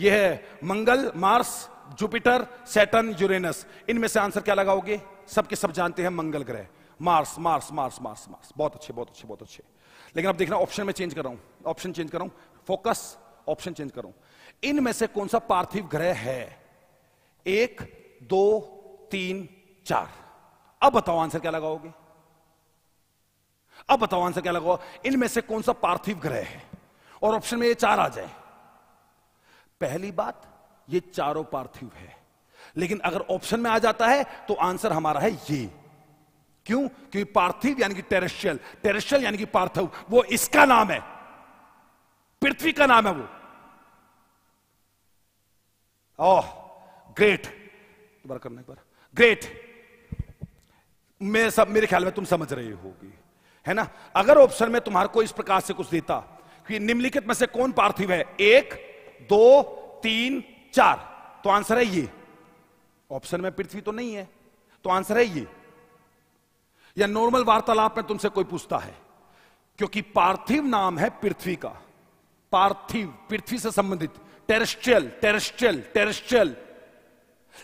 ये है Mangal, Mars, जुपिटर, सैटर्न, यूरेनस। इनमें से आंसर क्या लगाओगे? सबके सब जानते हैं मंगल ग्रह, Mars Mars Mars Mars Mars. बहुत अच्छे बहुत अच्छे बहुत अच्छे। लेकिन अब देखना, ऑप्शन में चेंज कर रहा हूं, ऑप्शन चेंज कर रहा हूं, फोकस, ऑप्शन चेंज कर रहा हूं। इनमें से कौन सा पार्थिव ग्रह है? एक, दो, तीन, चार। अब बताओ आंसर क्या लगाओगे, अब बताओ आंसर क्या लगाओगे। इनमें से कौन सा पार्थिव ग्रह है? और ऑप्शन में ये चार आ जाए। पहली बात, ये चारों पार्थिव है, लेकिन अगर ऑप्शन में आ जाता है तो आंसर हमारा है ये। क्यों? क्योंकि पार्थिव यानी कि टेरेस्ट्रियल, टेरेस्ट्रियल यानी कि पार्थिव, वो इसका नाम है, पृथ्वी का नाम है वो। ओह ग्रेट, दोबारा करना एक बार, ग्रेट। मेरे सब मेरे ख्याल में तुम समझ रहे होगी, है ना। अगर ऑप्शन में तुम्हारे को इस प्रकार से कुछ देता कि निम्नलिखित में से कौन पार्थिव है, एक, दो, तीन, चार, तो आंसर है ये। ऑप्शन में पृथ्वी तो नहीं है, तो आंसर है ये। या नॉर्मल वार्तालाप में तुमसे कोई पूछता है, क्योंकि पार्थिव नाम है पृथ्वी का, पार्थिव पृथ्वी से संबंधित, टेरेस्ट्रियल टेरेस्ट्रियल टेरेस्ट्रियल,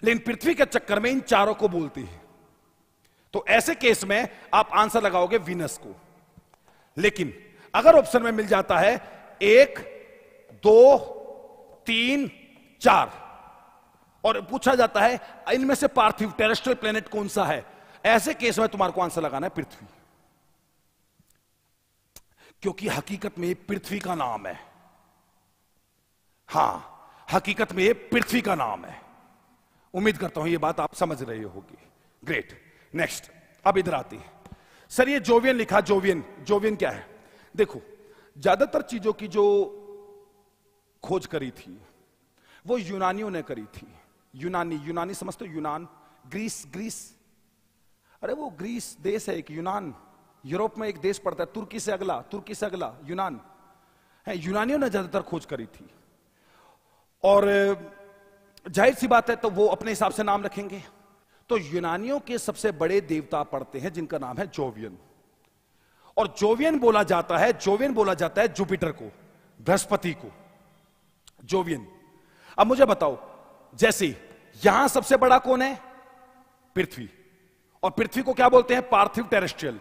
लेकिन पृथ्वी के चक्कर में इन चारों को बोलती है। तो ऐसे केस में आप आंसर लगाओगे वीनस को। लेकिन अगर ऑप्शन में मिल जाता है एक, दो, तीन, चार, और पूछा जाता है इनमें से पार्थिव टेरेस्ट्रियल प्लेनेट कौन सा है, ऐसे केस में तुम्हारे को आंसर लगाना है पृथ्वी, क्योंकि हकीकत में पृथ्वी का नाम है। हां, हकीकत में पृथ्वी का नाम है। उम्मीद करता हूं यह बात आप समझ रहे होगी। Great, next. अब इधर आती है, सर ये जोवियन लिखा, जोवियन जोवियन क्या है? देखो, ज्यादातर चीजों की जो खोज करी थी वो यूनानियों ने करी थी। यूनानी, यूनानी समझते हो? यूनान, ग्रीस, ग्रीस, अरे वो ग्रीस देश है एक, यूनान, यूरोप में एक देश पड़ता है, तुर्की से अगला, तुर्की से अगला यूनान है। यूनानियों ने ज्यादातर खोज करी थी, और जाहिर सी बात है तो वो अपने हिसाब से नाम रखेंगे। तो यूनानियों के सबसे बड़े देवता पड़ते हैं जिनका नाम है जोवियन, और जोवियन बोला जाता है, जोवियन बोला जाता है जुपिटर को, बृहस्पति को, जोवियन। अब मुझे बताओ, जैसे यहां सबसे बड़ा कौन है? पृथ्वी, और पृथ्वी को क्या बोलते हैं? पार्थिव टेरेस्ट्रियल।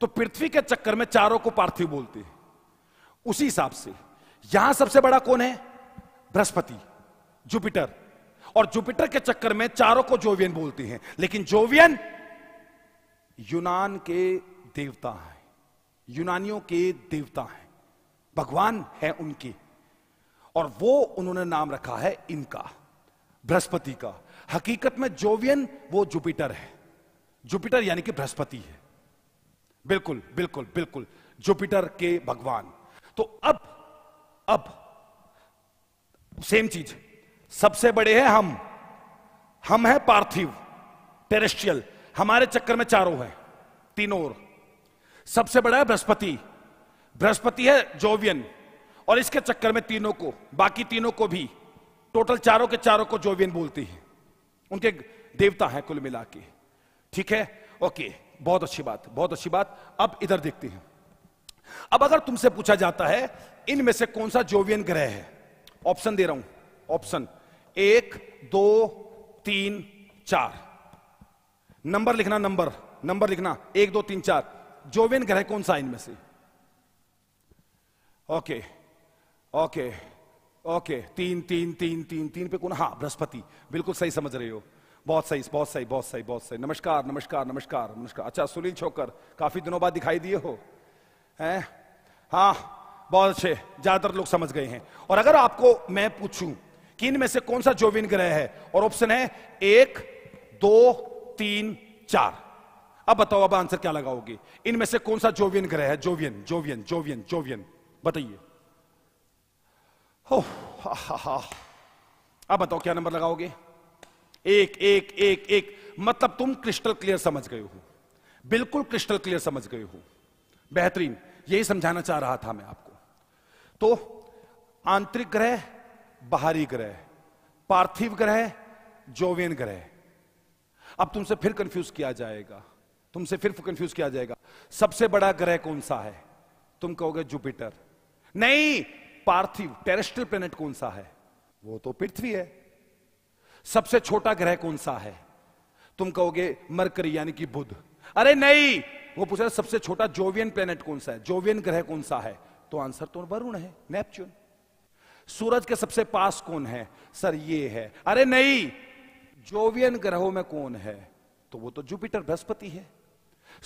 तो पृथ्वी के चक्कर में चारों को पार्थिव बोलते हैं। उसी हिसाब से यहां सबसे बड़ा कौन है? बृहस्पति, जुपिटर, और जुपिटर के चक्कर में चारों को जोवियन बोलते हैं। लेकिन जोवियन यूनान के देवता हैं, यूनानियों के देवता हैं, भगवान है उनके, और वो उन्होंने नाम रखा है इनका, बृहस्पति का। हकीकत में जोवियन वो जुपिटर है, जुपिटर यानी कि बृहस्पति है। बिल्कुल बिल्कुल बिल्कुल, जुपिटर के भगवान। तो अब अब सेम चीज, सबसे बड़े हैं हम हम हैं पार्थिव टेरेस्ट्रियल, हमारे चक्कर में चारों हैं, तीनों। और सबसे बड़ा है बृहस्पति, बृहस्पति है जोवियन और इसके चक्कर में तीनों को, बाकी तीनों को भी, टोटल चारों के चारों को जोवियन बोलती है, उनके देवता है कुल मिला के। ठीक है, ओके, बहुत अच्छी बात, बहुत अच्छी बात। अब इधर देखते हैं। अब अगर तुमसे पूछा जाता है इनमें से कौन सा जोवियन ग्रह है, ऑप्शन दे रहा हूं, ऑप्शन एक दो तीन चार, नंबर लिखना, नंबर नंबर लिखना, एक दो तीन चार, जोवियन ग्रह कौन सा इनमें से? ओके ओके ओके, तीन तीन तीन तीन तीन पे कौन? हाँ, बृहस्पति, बिल्कुल सही समझ रहे हो, बहुत सही बहुत सही बहुत सही बहुत सही। नमस्कार नमस्कार नमस्कार नमस्कार। अच्छा सुनील छोकर, काफी दिनों बाद दिखाई दिए हो हैं। हाँ, बहुत अच्छे, ज्यादातर लोग समझ गए हैं। और अगर आपको मैं पूछूं कि इनमें से कौन सा जोवियन ग्रह है और ऑप्शन है एक दो तीन चार, अब बताओ अब आंसर क्या लगाओगे? इनमें से कौन सा जोवियन ग्रह है? जोवियन जोवियन जोवियन जोवियन, बताइए। हो हा हा हा, अब बताओ क्या नंबर लगाओगे? एक एक एक एक, मतलब तुम क्रिस्टल क्लियर समझ गए हो, बिल्कुल क्रिस्टल क्लियर समझ गए हो। बेहतरीन, यही समझाना चाह रहा था मैं आपको। तो आंतरिक ग्रह, बाहरी ग्रह, पार्थिव ग्रह, जोवियन ग्रह। अब तुमसे फिर कंफ्यूज किया जाएगा, तुमसे फिर कंफ्यूज किया जाएगा, सबसे बड़ा ग्रह कौन सा है? तुम कहोगे जुपिटर। नहीं, पार्थिव टेरेस्ट्रियल प्लेनेट कौन सा है? वो तो पृथ्वी है। सबसे छोटा ग्रह कौन सा है? तुम कहोगे मरकरी यानी कि बुध। अरे नहीं, वो पूछा सबसे छोटा जोवियन प्लेनेट कौन सा है, जोवियन ग्रह कौन सा है? तो आंसर तो वरुण है, नेपच्यून। सूरज के सबसे पास कौन है? सर ये है। अरे नहीं, जोवियन ग्रहों में कौन है? तो वो तो जुपिटर, बृहस्पति है।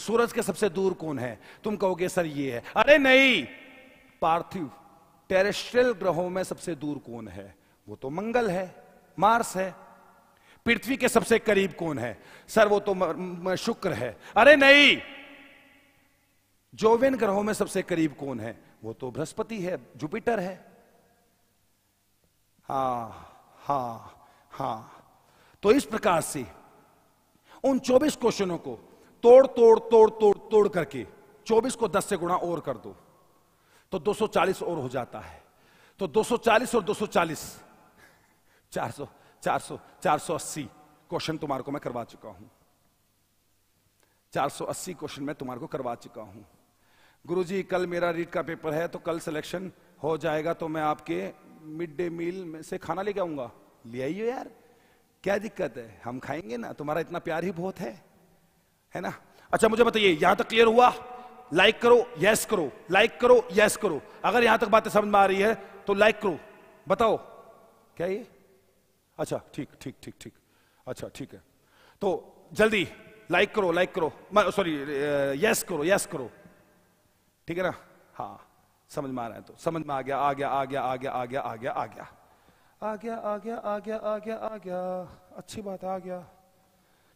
सूरज के सबसे दूर कौन है? तुम कहोगे सर ये है। अरे नहीं, पार्थिव टेरेस्ट्रियल ग्रहों में सबसे दूर कौन है? वो तो मंगल है, मार्स है। पृथ्वी के सबसे करीब कौन है? सर वो तो शुक्र है। अरे नहीं, जोवियन ग्रहों में सबसे करीब कौन है? वो तो बृहस्पति है, जुपिटर है। हा हा हा। तो इस प्रकार से उन चौबीस क्वेश्चनों को तोड़ तोड़ तोड़ तोड़ तोड़ करके चौबीस को दस से गुणा और कर दो तो दो सौ चालीस और हो जाता है। तो दो सौ चालीस और दो सौ चालीस, चार सौ चार सौ चार सौ अस्सी क्वेश्चन तुम्हारे को मैं करवा चुका हूं। चार सौ अस्सी क्वेश्चन मैं तुम्हारे को करवा चुका हूं। गुरुजी कल मेरा रीड का पेपर है तो कल सिलेक्शन हो जाएगा तो मैं आपके मिड डे मील में से खाना लेके आऊंगा। ले आइयो यार, क्या दिक्कत है, हम खाएंगे ना, तुम्हारा इतना प्यार ही बहुत है, है ना। अच्छा मुझे बताइए, यहां तक क्लियर हुआ? लाइक करो, यस करो, लाइक करो, यस करो। अगर यहां तक बातें समझ में आ रही है तो लाइक करो। बताओ क्या ये? अच्छा ठीक ठीक ठीक ठीक, अच्छा ठीक है। तो जल्दी लाइक करो, लाइक करो, सॉरी यस करो, यस करो, ठीक है ना। हाँ, समझ में आ रहा है तो समझ में आ गया, आ गया आ गया आ गया आ गया आ गया आ गया आ गया आ गया आ गया आ गया आ गया, अच्छी बात, आ गया।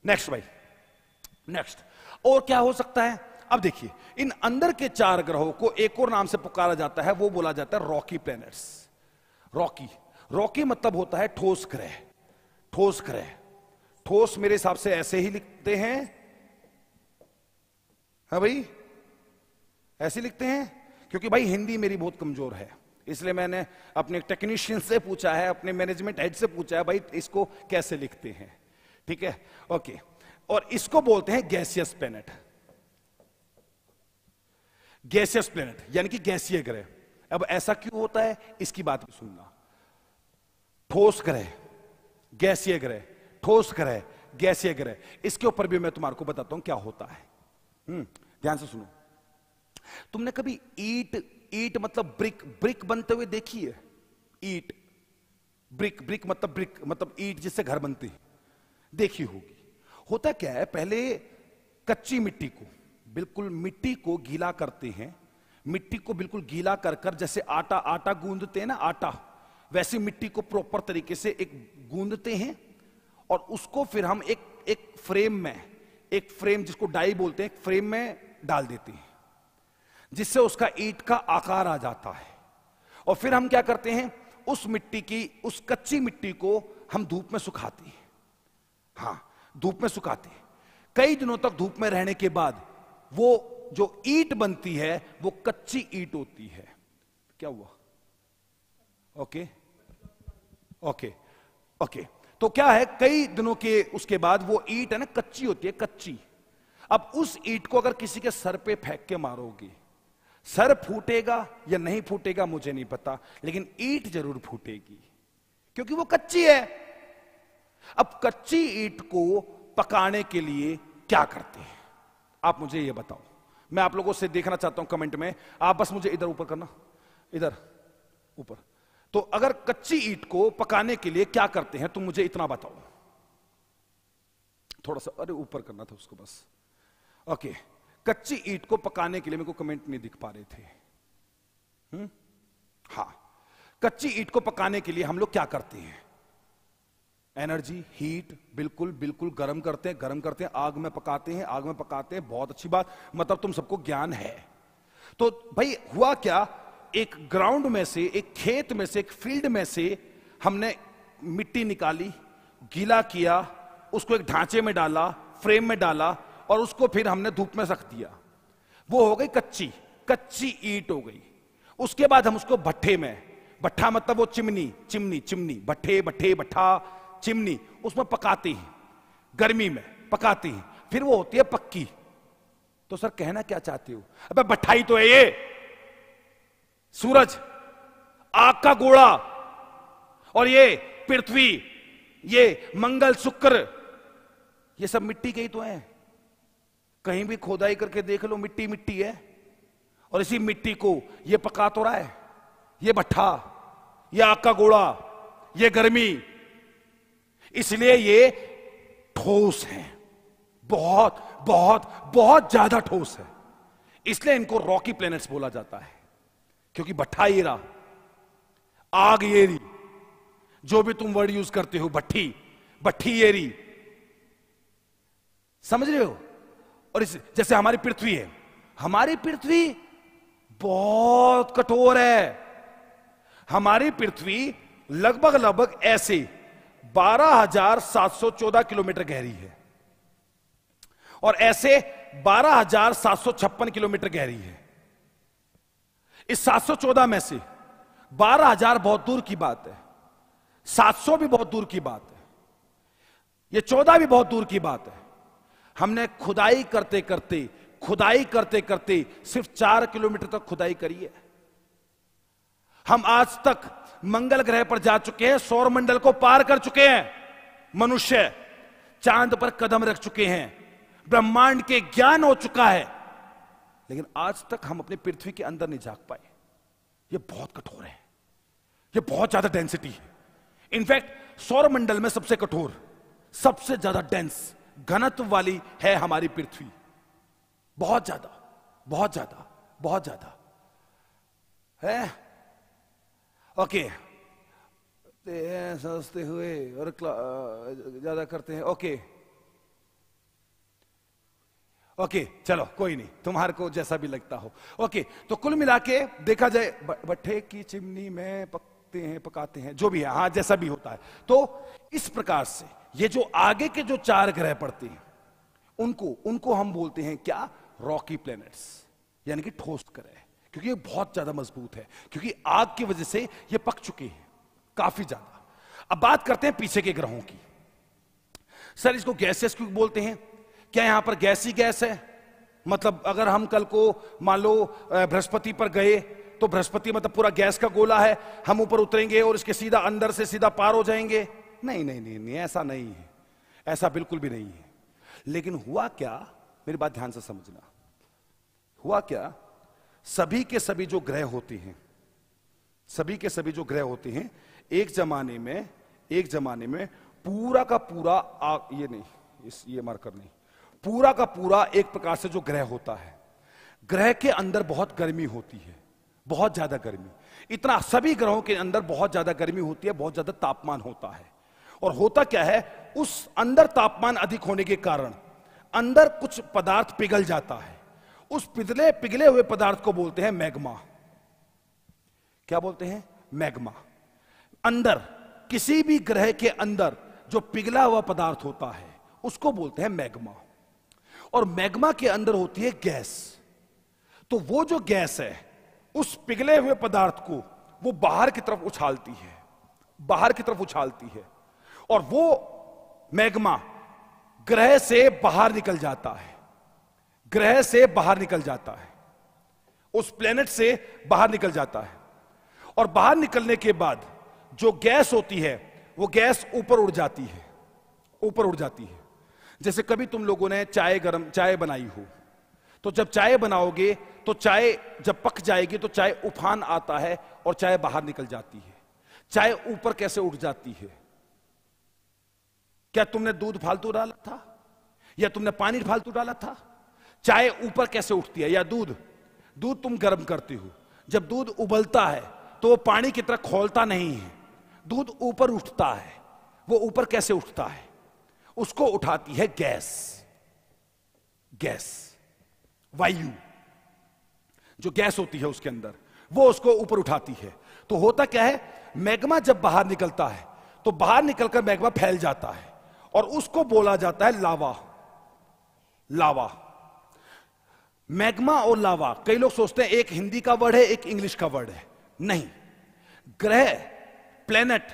नेक्स्ट भाई, नेक्स्ट और क्या हो सकता है? अब देखिए, इन अंदर के चार ग्रहों को एक और नाम से पुकारा जाता है, वो बोला जाता है रॉकी प्लैनेट्स। रॉकी, रॉकी मतलब होता है ठोस ग्रह, ठोस ग्रह, ठोस मेरे हिसाब से ऐसे ही लिखते हैं। हाँ भाई, ऐसे लिखते हैं क्योंकि भाई हिंदी मेरी बहुत कमजोर है, इसलिए मैंने अपने टेक्नीशियन से पूछा है, अपने मैनेजमेंट हेड से पूछा है, भाई इसको कैसे लिखते हैं, ठीक है, ओके। और इसको बोलते हैं गैसियस प्लैनेट, गैसियस प्लेनेट यानी कि गैसीय ग्रह। अब ऐसा क्यों होता है, इसकी बात भी सुनना। ठोस ग्रह, गैसीय ग्रह, ठोस ग्रह, गैसीय ग्रह, इसके ऊपर भी मैं तुम्हारे को बताता हूं क्या होता है। हम्म, ध्यान से सुनो। तुमने कभी ईट, ईट मतलब ब्रिक, ब्रिक बनते हुए देखी है? ईट, ब्रिक, ब्रिक मतलब ब्रिक मतलब ईट जिससे घर बनते हैं, देखी होगी। होता क्या है, पहले कच्ची मिट्टी को, बिल्कुल मिट्टी को गीला करते हैं, मिट्टी को बिल्कुल गीला कर कर, जैसे आटा आटा गूंदते हैं ना, आटा, वैसे मिट्टी को प्रॉपर तरीके से एक गूंदते हैं और उसको फिर हम एक एक फ्रेम में, एक फ्रेम जिसको डाई बोलते हैं, एक फ्रेम में डाल देते हैं जिससे उसका ईंट का आकार आ जाता है। और फिर हम क्या करते हैं, उस मिट्टी की, उस कच्ची मिट्टी को हम धूप में सुखाते हैं। हाँ, धूप में सुखाते हैं। कई दिनों तक धूप में रहने के बाद वो जो ईंट बनती है वो कच्ची ईंट होती है। क्या हुआ? ओके ओके ओके तो क्या है, कई दिनों के उसके बाद वो ईंट है ना कच्ची होती है, कच्ची। अब उस ईंट को अगर किसी के सर पे फेंक के मारोगे, सर फूटेगा या नहीं फूटेगा मुझे नहीं पता, लेकिन ईंट जरूर फूटेगी क्योंकि वो कच्ची है। अब कच्ची ईंट को पकाने के लिए क्या करते हैं आप मुझे ये बताओ। मैं आप लोगों से देखना चाहता हूं कमेंट में, आप बस मुझे इधर ऊपर करना, इधर ऊपर। तो अगर कच्ची ईंट को पकाने के लिए क्या करते हैं तुम मुझे इतना बताओ। थोड़ा सा अरे ऊपर करना था उसको बस। ओके, कच्ची ईंट को पकाने के लिए, मेरे को कमेंट नहीं दिख पा रहे थे। हम्म, हाँ, कच्ची ईंट को पकाने के लिए हम लोग क्या करते हैं, एनर्जी, हीट, बिल्कुल बिल्कुल गर्म करते हैं, गर्म करते हैं, आग में पकाते हैं, आग में पकाते हैं। बहुत अच्छी बात, मतलब तुम सबको ज्ञान है। तो भाई हुआ क्या, एक ग्राउंड में से, एक खेत में से, एक फील्ड में से हमने मिट्टी निकाली, गीला किया, उसको एक ढांचे में डाला, फ्रेम में डाला और उसको फिर हमने धूप में रख दिया। वो हो गई कच्ची, कच्ची ईंट हो गई। उसके बाद हम उसको भट्ठे में, भट्ठा मतलब वो चिमनी, चिमनी चिमनी भट्ठे भट्ठे भट्ठा चिमनी, उसमें पकाती है, गर्मी में पकाती है, फिर वो होती है पक्की। तो सर कहना क्या चाहते हो, अबे भट्ठाई तो है ये, सूरज आग का गोला और ये पृथ्वी, ये मंगल शुक्र, ये सब मिट्टी के ही तो हैं। कहीं भी खोदाई करके देख लो, मिट्टी मिट्टी है। और इसी मिट्टी को ये पका तो रहा है, ये भट्ठा, ये आग का गोला, ये गर्मी, इसलिए ये ठोस है, बहुत बहुत बहुत ज्यादा ठोस है। इसलिए इनको रॉकी प्लैनेट्स बोला जाता है क्योंकि भट्ठा ये रहा, आग ये रही, जो भी तुम वर्ड यूज करते हो, भट्ठी, भट्ठी ये रही, समझ रहे हो। और इस जैसे हमारी पृथ्वी है, हमारी पृथ्वी बहुत कठोर है। हमारी पृथ्वी लगभग लगभग ऐसे बारह हज़ार सात सौ चौदह किलोमीटर गहरी है और ऐसे बारह हज़ार सात सौ छप्पन किलोमीटर गहरी है। इस सात सौ चौदह में से बारह हज़ार बहुत दूर की बात है, सात सौ भी बहुत दूर की बात है, ये चौदह भी बहुत दूर की बात है। हमने खुदाई करते करते खुदाई करते करते सिर्फ चार किलोमीटर तक खुदाई करी है। हम आज तक मंगल ग्रह पर जा चुके हैं, सौरमंडल को पार कर चुके हैं, मनुष्य चांद पर कदम रख चुके हैं, ब्रह्मांड के ज्ञान हो चुका है, लेकिन आज तक हम अपने पृथ्वी के अंदर नहीं झांक पाए। यह बहुत कठोर है, यह बहुत ज्यादा डेंसिटी है। इनफैक्ट सौरमंडल में सबसे कठोर, सबसे ज्यादा डेंस, घनत्व वाली है हमारी पृथ्वी, बहुत ज्यादा बहुत ज्यादा बहुत ज्यादा है। ओके, सोचते हुए और ज्यादा करते हैं। ओके ओके चलो कोई नहीं, तुम्हारे को जैसा भी लगता हो। ओके, तो कुल मिला के देखा जाए, भट्ठे की चिमनी में पकते हैं, पकाते हैं, जो भी है, हाँ जैसा भी होता है। तो इस प्रकार से ये जो आगे के जो चार ग्रह पड़ते हैं उनको उनको हम बोलते हैं क्या, रॉकी प्लैनेट्स, यानी कि ठोस ग्रह, क्योंकि ये बहुत ज्यादा मजबूत है, क्योंकि आग की वजह से ये पक चुके हैं काफी ज्यादा। अब बात करते हैं पीछे के ग्रहों की। सर इसको गैसेस क्यों बोलते हैं, क्या यहां पर गैस ही गैस है? मतलब अगर हम कल को मान लो बृहस्पति पर गए तो बृहस्पति मतलब पूरा गैस का गोला है, हम ऊपर उतरेंगे और इसके सीधा अंदर से सीधा पार हो जाएंगे? नहीं नहीं नहीं, नहीं ऐसा नहीं है, ऐसा बिल्कुल भी नहीं है। लेकिन हुआ क्या, मेरी बात ध्यान से समझना, हुआ क्या, सभी के सभी जो ग्रह होते हैं, सभी के सभी जो ग्रह होते हैं एक जमाने में, एक जमाने में पूरा का पूरा आ, ये नहीं इस ये मार्कर नहीं, पूरा का पूरा एक प्रकार से जो ग्रह होता है, ग्रह के अंदर बहुत गर्मी होती है, बहुत ज्यादा गर्मी, इतना सभी ग्रहों के अंदर बहुत ज्यादा गर्मी होती है, बहुत ज्यादा तापमान होता है। और होता क्या है, उस अंदर तापमान अधिक होने के कारण अंदर कुछ पदार्थ पिघल जाता है, उस पिघले पिघले हुए पदार्थ को बोलते हैं मैग्मा। क्या बोलते हैं, मैग्मा। अंदर किसी भी ग्रह के अंदर जो पिघला हुआ पदार्थ होता है उसको बोलते हैं मैग्मा। और मैग्मा के अंदर होती है गैस। तो वो जो गैस है उस पिघले हुए पदार्थ को वो बाहर की तरफ उछालती है, बाहर की तरफ उछालती है और वो मैग्मा ग्रह से बाहर निकल जाता है, ग्रह से बाहर निकल जाता है, उस प्लेनेट से बाहर निकल जाता है। और बाहर निकलने के बाद जो गैस होती है वो गैस ऊपर उड़ जाती है, ऊपर उड़ जाती है। जैसे कभी तुम लोगों ने चाय गरम चाय बनाई हो, तो जब चाय बनाओगे तो चाय जब पक जाएगी तो चाय उफान आता है और चाय बाहर निकल जाती है। चाय ऊपर कैसे उड़ जाती है? क्या तुमने दूध फालतू डाला था या तुमने पानी फालतू डाला था? चाय ऊपर कैसे उठती है? या दूध दूध तुम गर्म करते हो, जब दूध उबलता है तो वो पानी की तरह खौलता नहीं है, दूध ऊपर उठता है। वो ऊपर कैसे उठता है? उसको उठाती है गैस, गैस वायु जो गैस होती है उसके अंदर, वो उसको ऊपर उठाती है। तो होता क्या है, मैग्मा जब बाहर निकलता है तो बाहर निकलकर मैग्मा फैल जाता है और उसको बोला जाता है लावा। लावा, मैग्मा और लावा, कई लोग सोचते हैं एक हिंदी का वर्ड है एक इंग्लिश का वर्ड है, नहीं। ग्रह, प्लेनेट,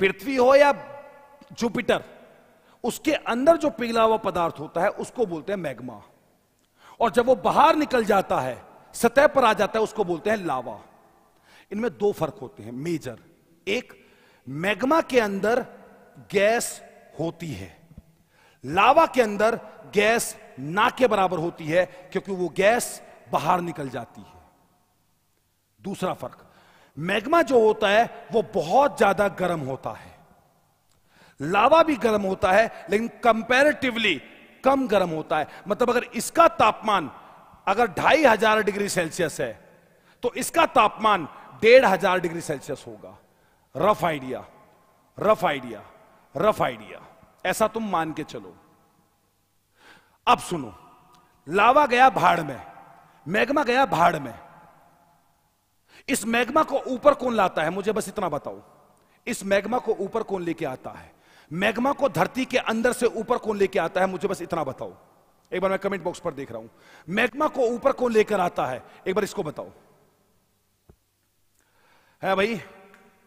पृथ्वी हो या जुपिटर, उसके अंदर जो पिघला हुआ पदार्थ होता है उसको बोलते हैं मैग्मा, और जब वो बाहर निकल जाता है सतह पर आ जाता है उसको बोलते हैं लावा। इनमें दो फर्क होते हैं मेजर। एक, मैग्मा के अंदर गैस होती है, लावा के अंदर गैस ना के बराबर होती है क्योंकि वो गैस बाहर निकल जाती है। दूसरा फर्क, मैग्मा जो होता है वो बहुत ज्यादा गर्म होता है, लावा भी गर्म होता है लेकिन कंपैरेटिवली कम गर्म होता है। मतलब अगर इसका तापमान अगर ढाई हजार डिग्री सेल्सियस है तो इसका तापमान डेढ़ हजार डिग्री सेल्सियस होगा। Rough idea, rough idea, rough idea, ऐसा तुम मान के चलो। अब सुनो, लावा गया भाड़ में, मैग्मा गया भाड़ में, इस मैग्मा को ऊपर कौन लाता है? मुझे बस इतना बताओ, इस मैग्मा को ऊपर कौन लेके आता है? मैग्मा को धरती के अंदर से ऊपर कौन लेके आता है? मुझे बस इतना बताओ। एक बार मैं कमेंट बॉक्स पर देख रहा हूं, मैग्मा को ऊपर कौन लेकर आता है? एक बार इसको बताओ। है भाई,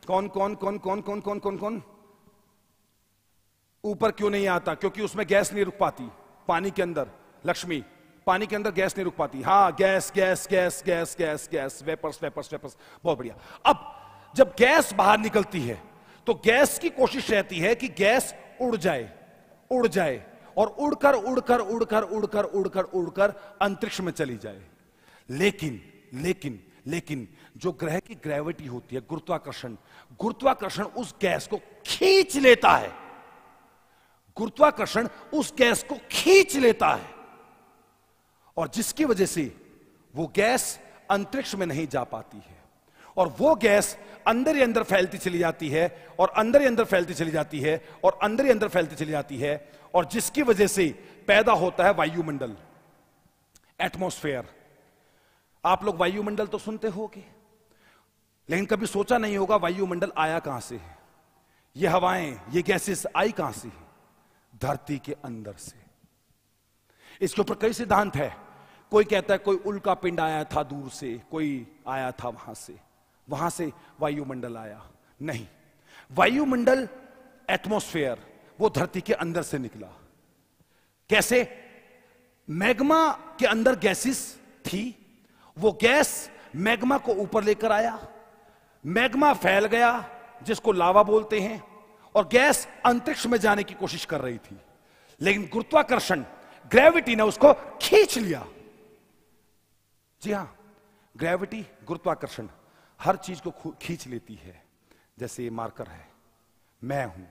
कौन कौन कौन कौन कौन कौन कौन कौन ऊपर क्यों नहीं आता? क्योंकि उसमें गैस नहीं रुक पाती। पानी के अंदर, लक्ष्मी, पानी के अंदर गैस नहीं रुक पाती। हाँ, gas gas gas gas gas gas vapours vapours vapours, बहुत बढ़िया। अब जब गैस बाहर निकलती है तो गैस की कोशिश रहती है कि गैस उड़ जाए, उड़ जाए और उड़कर उड़कर उड़कर उड़कर उड़कर उड़कर अंतरिक्ष में चली जाए। लेकिन लेकिन लेकिन जो ग्रह की ग्रेविटी होती है, गुरुत्वाकर्षण, गुरुत्वाकर्षण उस गैस को खींच लेता है, गुरुत्वाकर्षण उस गैस को खींच लेता है और जिसकी वजह से वो गैस अंतरिक्ष में नहीं जा पाती है और वो गैस अंदर ही अंदर फैलती चली जाती है और अंदर ही अंदर फैलती चली जाती है और अंदर ही अंदर फैलती चली जाती है और जिसकी वजह से पैदा होता है वायुमंडल, एटमॉस्फेयर। आप लोग वायुमंडल तो सुनते होंगे लेकिन कभी सोचा नहीं होगा वायुमंडल आया कहां से है, ये हवाएं, ये गैसेस आई कहां से है? धरती के अंदर से। इसके ऊपर कई सिद्धांत है। कोई कहता है कोई उल्का पिंड आया था दूर से, कोई आया था वहां से, वहां से वायुमंडल आया। नहीं, वायुमंडल, एटमॉस्फेयर, वो धरती के अंदर से निकला। कैसे? मैग्मा के अंदर गैसेस थी, वो गैस मैग्मा को ऊपर लेकर आया, मैग्मा फैल गया जिसको लावा बोलते हैं और गैस अंतरिक्ष में जाने की कोशिश कर रही थी लेकिन गुरुत्वाकर्षण, ग्रेविटी ने उसको खींच लिया। जी हां, ग्रेविटी, गुरुत्वाकर्षण हर चीज को खींच लेती है। जैसे ये मार्कर है, मैं हूं,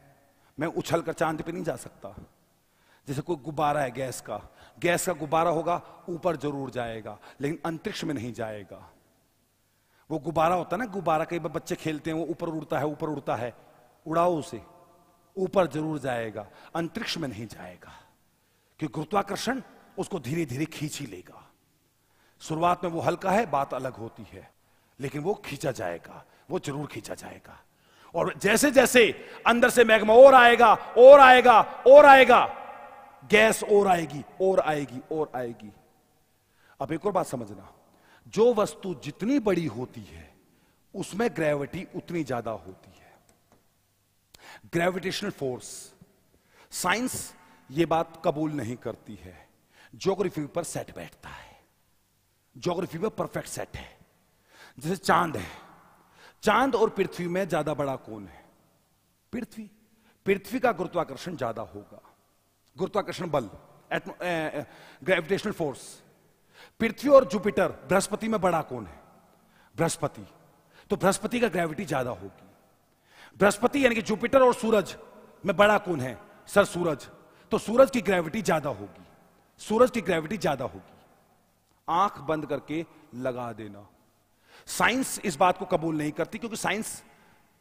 मैं उछलकर चांद पे नहीं जा सकता। जैसे कोई गुब्बारा है गैस का, गैस का गुब्बारा होगा, ऊपर जरूर जाएगा लेकिन अंतरिक्ष में नहीं जाएगा। वो गुब्बारा होता है ना, गुब्बारा, कई बार बच्चे खेलते हैं, वो ऊपर उड़ता है, ऊपर उड़ता है, उड़ाओ उसे, ऊपर जरूर जाएगा, अंतरिक्ष में नहीं जाएगा क्योंकि गुरुत्वाकर्षण उसको धीरे धीरे खींच ही लेगा। शुरुआत में वो हल्का है, बात अलग होती है लेकिन वो खींचा जाएगा, वो जरूर खींचा जाएगा। और जैसे जैसे अंदर से मैग्मा और आएगा और आएगा और आएगा, गैस और आएगी और आएगी और आएगी। अब एक और बात समझना, जो वस्तु जितनी बड़ी होती है उसमें ग्रेविटी उतनी ज्यादा होती है, ग्रेविटेशनल फोर्स। साइंस ये बात कबूल नहीं करती है, ज्योग्राफी पर सेट बैठता है, ज्योग्राफी में परफेक्ट सेट है। जैसे चांद है, चांद और पृथ्वी में ज्यादा बड़ा कौन है? पृथ्वी। पृथ्वी का गुरुत्वाकर्षण ज्यादा होगा, गुरुत्वाकर्षण बल, ग्रेविटेशनल फोर्स। पृथ्वी और जुपिटर, बृहस्पति में बड़ा कौन है? बृहस्पति। तो बृहस्पति का ग्रेविटी ज्यादा होगी। बृहस्पति यानी कि जुपिटर और सूरज में बड़ा कौन है? सर सूरज। तो सूरज की ग्रेविटी ज्यादा होगी, सूरज की ग्रेविटी ज्यादा होगी। आंख बंद करके लगा देना। साइंस इस बात को कबूल नहीं करती, क्योंकि साइंस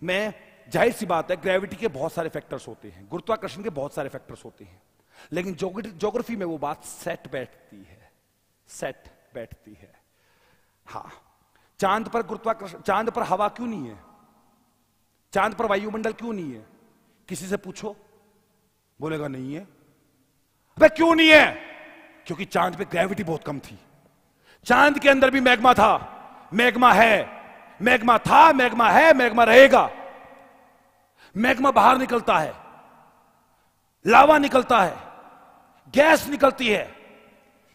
में जाहिर सी बात है ग्रेविटी के बहुत सारे फैक्टर्स होते हैं, गुरुत्वाकर्षण के बहुत सारे फैक्टर्स होते हैं, लेकिन ज्योग्राफी में वो बात सेट बैठती है, सेट बैठती है। हाँ, चांद पर गुरुत्वाकर्षण, चांद पर हवा क्यों नहीं है? चांद पर वायुमंडल क्यों नहीं है? किसी से पूछो, बोलेगा नहीं है। अबे क्यों नहीं है? क्योंकि चांद पे ग्रेविटी बहुत कम थी। चांद के अंदर भी मैग्मा था, मैग्मा है, मैग्मा था, मैग्मा है, मैग्मा रहेगा। मैग्मा बाहर निकलता है, लावा निकलता है, गैस निकलती है,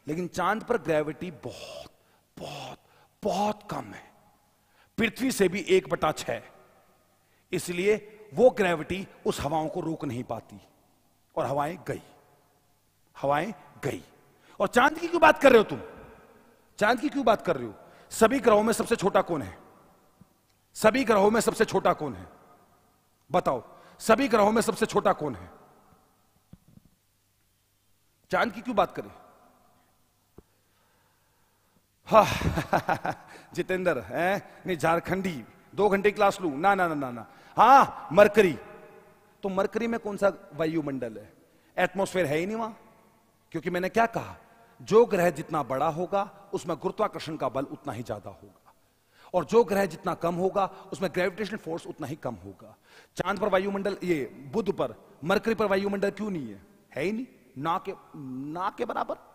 लेकिन चांद पर ग्रेविटी बहुत बहुत बहुत कम है, पृथ्वी से भी एक बटा छह। इसलिए वो ग्रेविटी उस हवाओं को रोक नहीं पाती और हवाएं गई, हवाएं गई। और चांद की क्यों बात कर रहे हो तुम? चांद की क्यों बात कर रहे हो? सभी ग्रहों में सबसे छोटा कौन है? सभी ग्रहों में सबसे छोटा कौन है? बताओ, सभी ग्रहों में सबसे छोटा कौन है? चांद की क्यों बात करें? हाँ जितेंद्र है नहीं, झारखंडी, दो घंटे क्लास लू ना ना ना ना ना। हाँ, मरकरी। तो मरकरी में कौन सा वायुमंडल है? एटमॉस्फेयर है ही नहीं वहां, क्योंकि मैंने क्या कहा, जो ग्रह जितना बड़ा होगा उसमें गुरुत्वाकर्षण का बल उतना ही ज्यादा होगा, और जो ग्रह जितना कम होगा उसमें ग्रेविटेशनल फोर्स उतना ही कम होगा। चांद पर वायुमंडल, ये बुध पर, मरकरी पर वायुमंडल क्यों नहीं है? है ही नहीं, ना के ना के बराबर,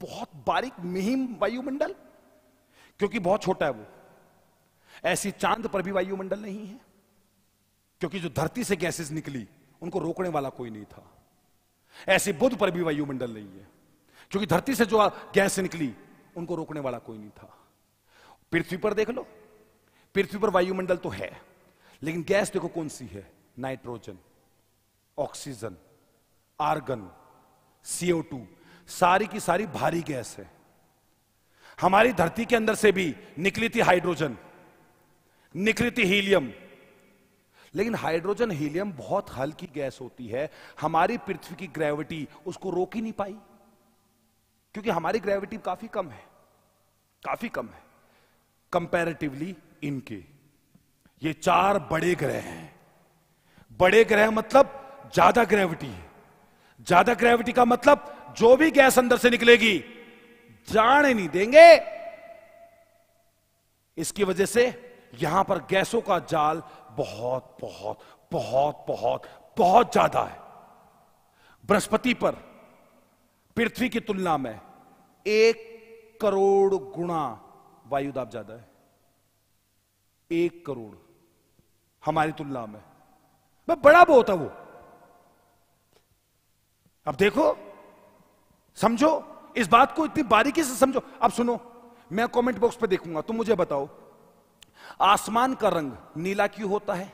बहुत बारीक मिहिम वायुमंडल, क्योंकि बहुत छोटा है वो। ऐसी चांद पर भी वायुमंडल नहीं है, क्योंकि जो धरती से गैसेस निकली उनको रोकने वाला कोई नहीं था। ऐसे बुध पर भी वायुमंडल नहीं है, क्योंकि धरती से जो गैस निकली उनको रोकने वाला कोई नहीं था। पृथ्वी पर देख लो, पृथ्वी पर वायुमंडल तो है, लेकिन गैस देखो कौन सी है? Nitrogen, oxygen, argon, C O two, सारी की सारी भारी गैस है। हमारी धरती के अंदर से भी निकली थी हाइड्रोजन, निकली थी हीलियम, लेकिन हाइड्रोजन हीलियम बहुत हल्की गैस होती है। हमारी पृथ्वी की ग्रेविटी उसको रोक ही नहीं पाई, क्योंकि हमारी ग्रेविटी काफी कम है, काफी कम है कंपैरेटिवली इनके। ये चार बड़े ग्रह हैं। बड़े ग्रह मतलब ज्यादा ग्रेविटी है, ज्यादा ग्रेविटी का मतलब जो भी गैस अंदर से निकलेगी जाने नहीं देंगे। इसकी वजह से यहां पर गैसों का जाल बहुत बहुत बहुत बहुत बहुत ज्यादा है। बृहस्पति पर पृथ्वी की तुलना में एक करोड़ गुना वायुदाब ज्यादा है, एक करोड़ हमारी तुलना में। मैं बड़ा बहुत है वो। अब देखो, समझो इस बात को, इतनी बारीकी से समझो। अब सुनो, मैं कमेंट बॉक्स पे देखूंगा, तुम मुझे बताओ आसमान का रंग नीला क्यों होता है?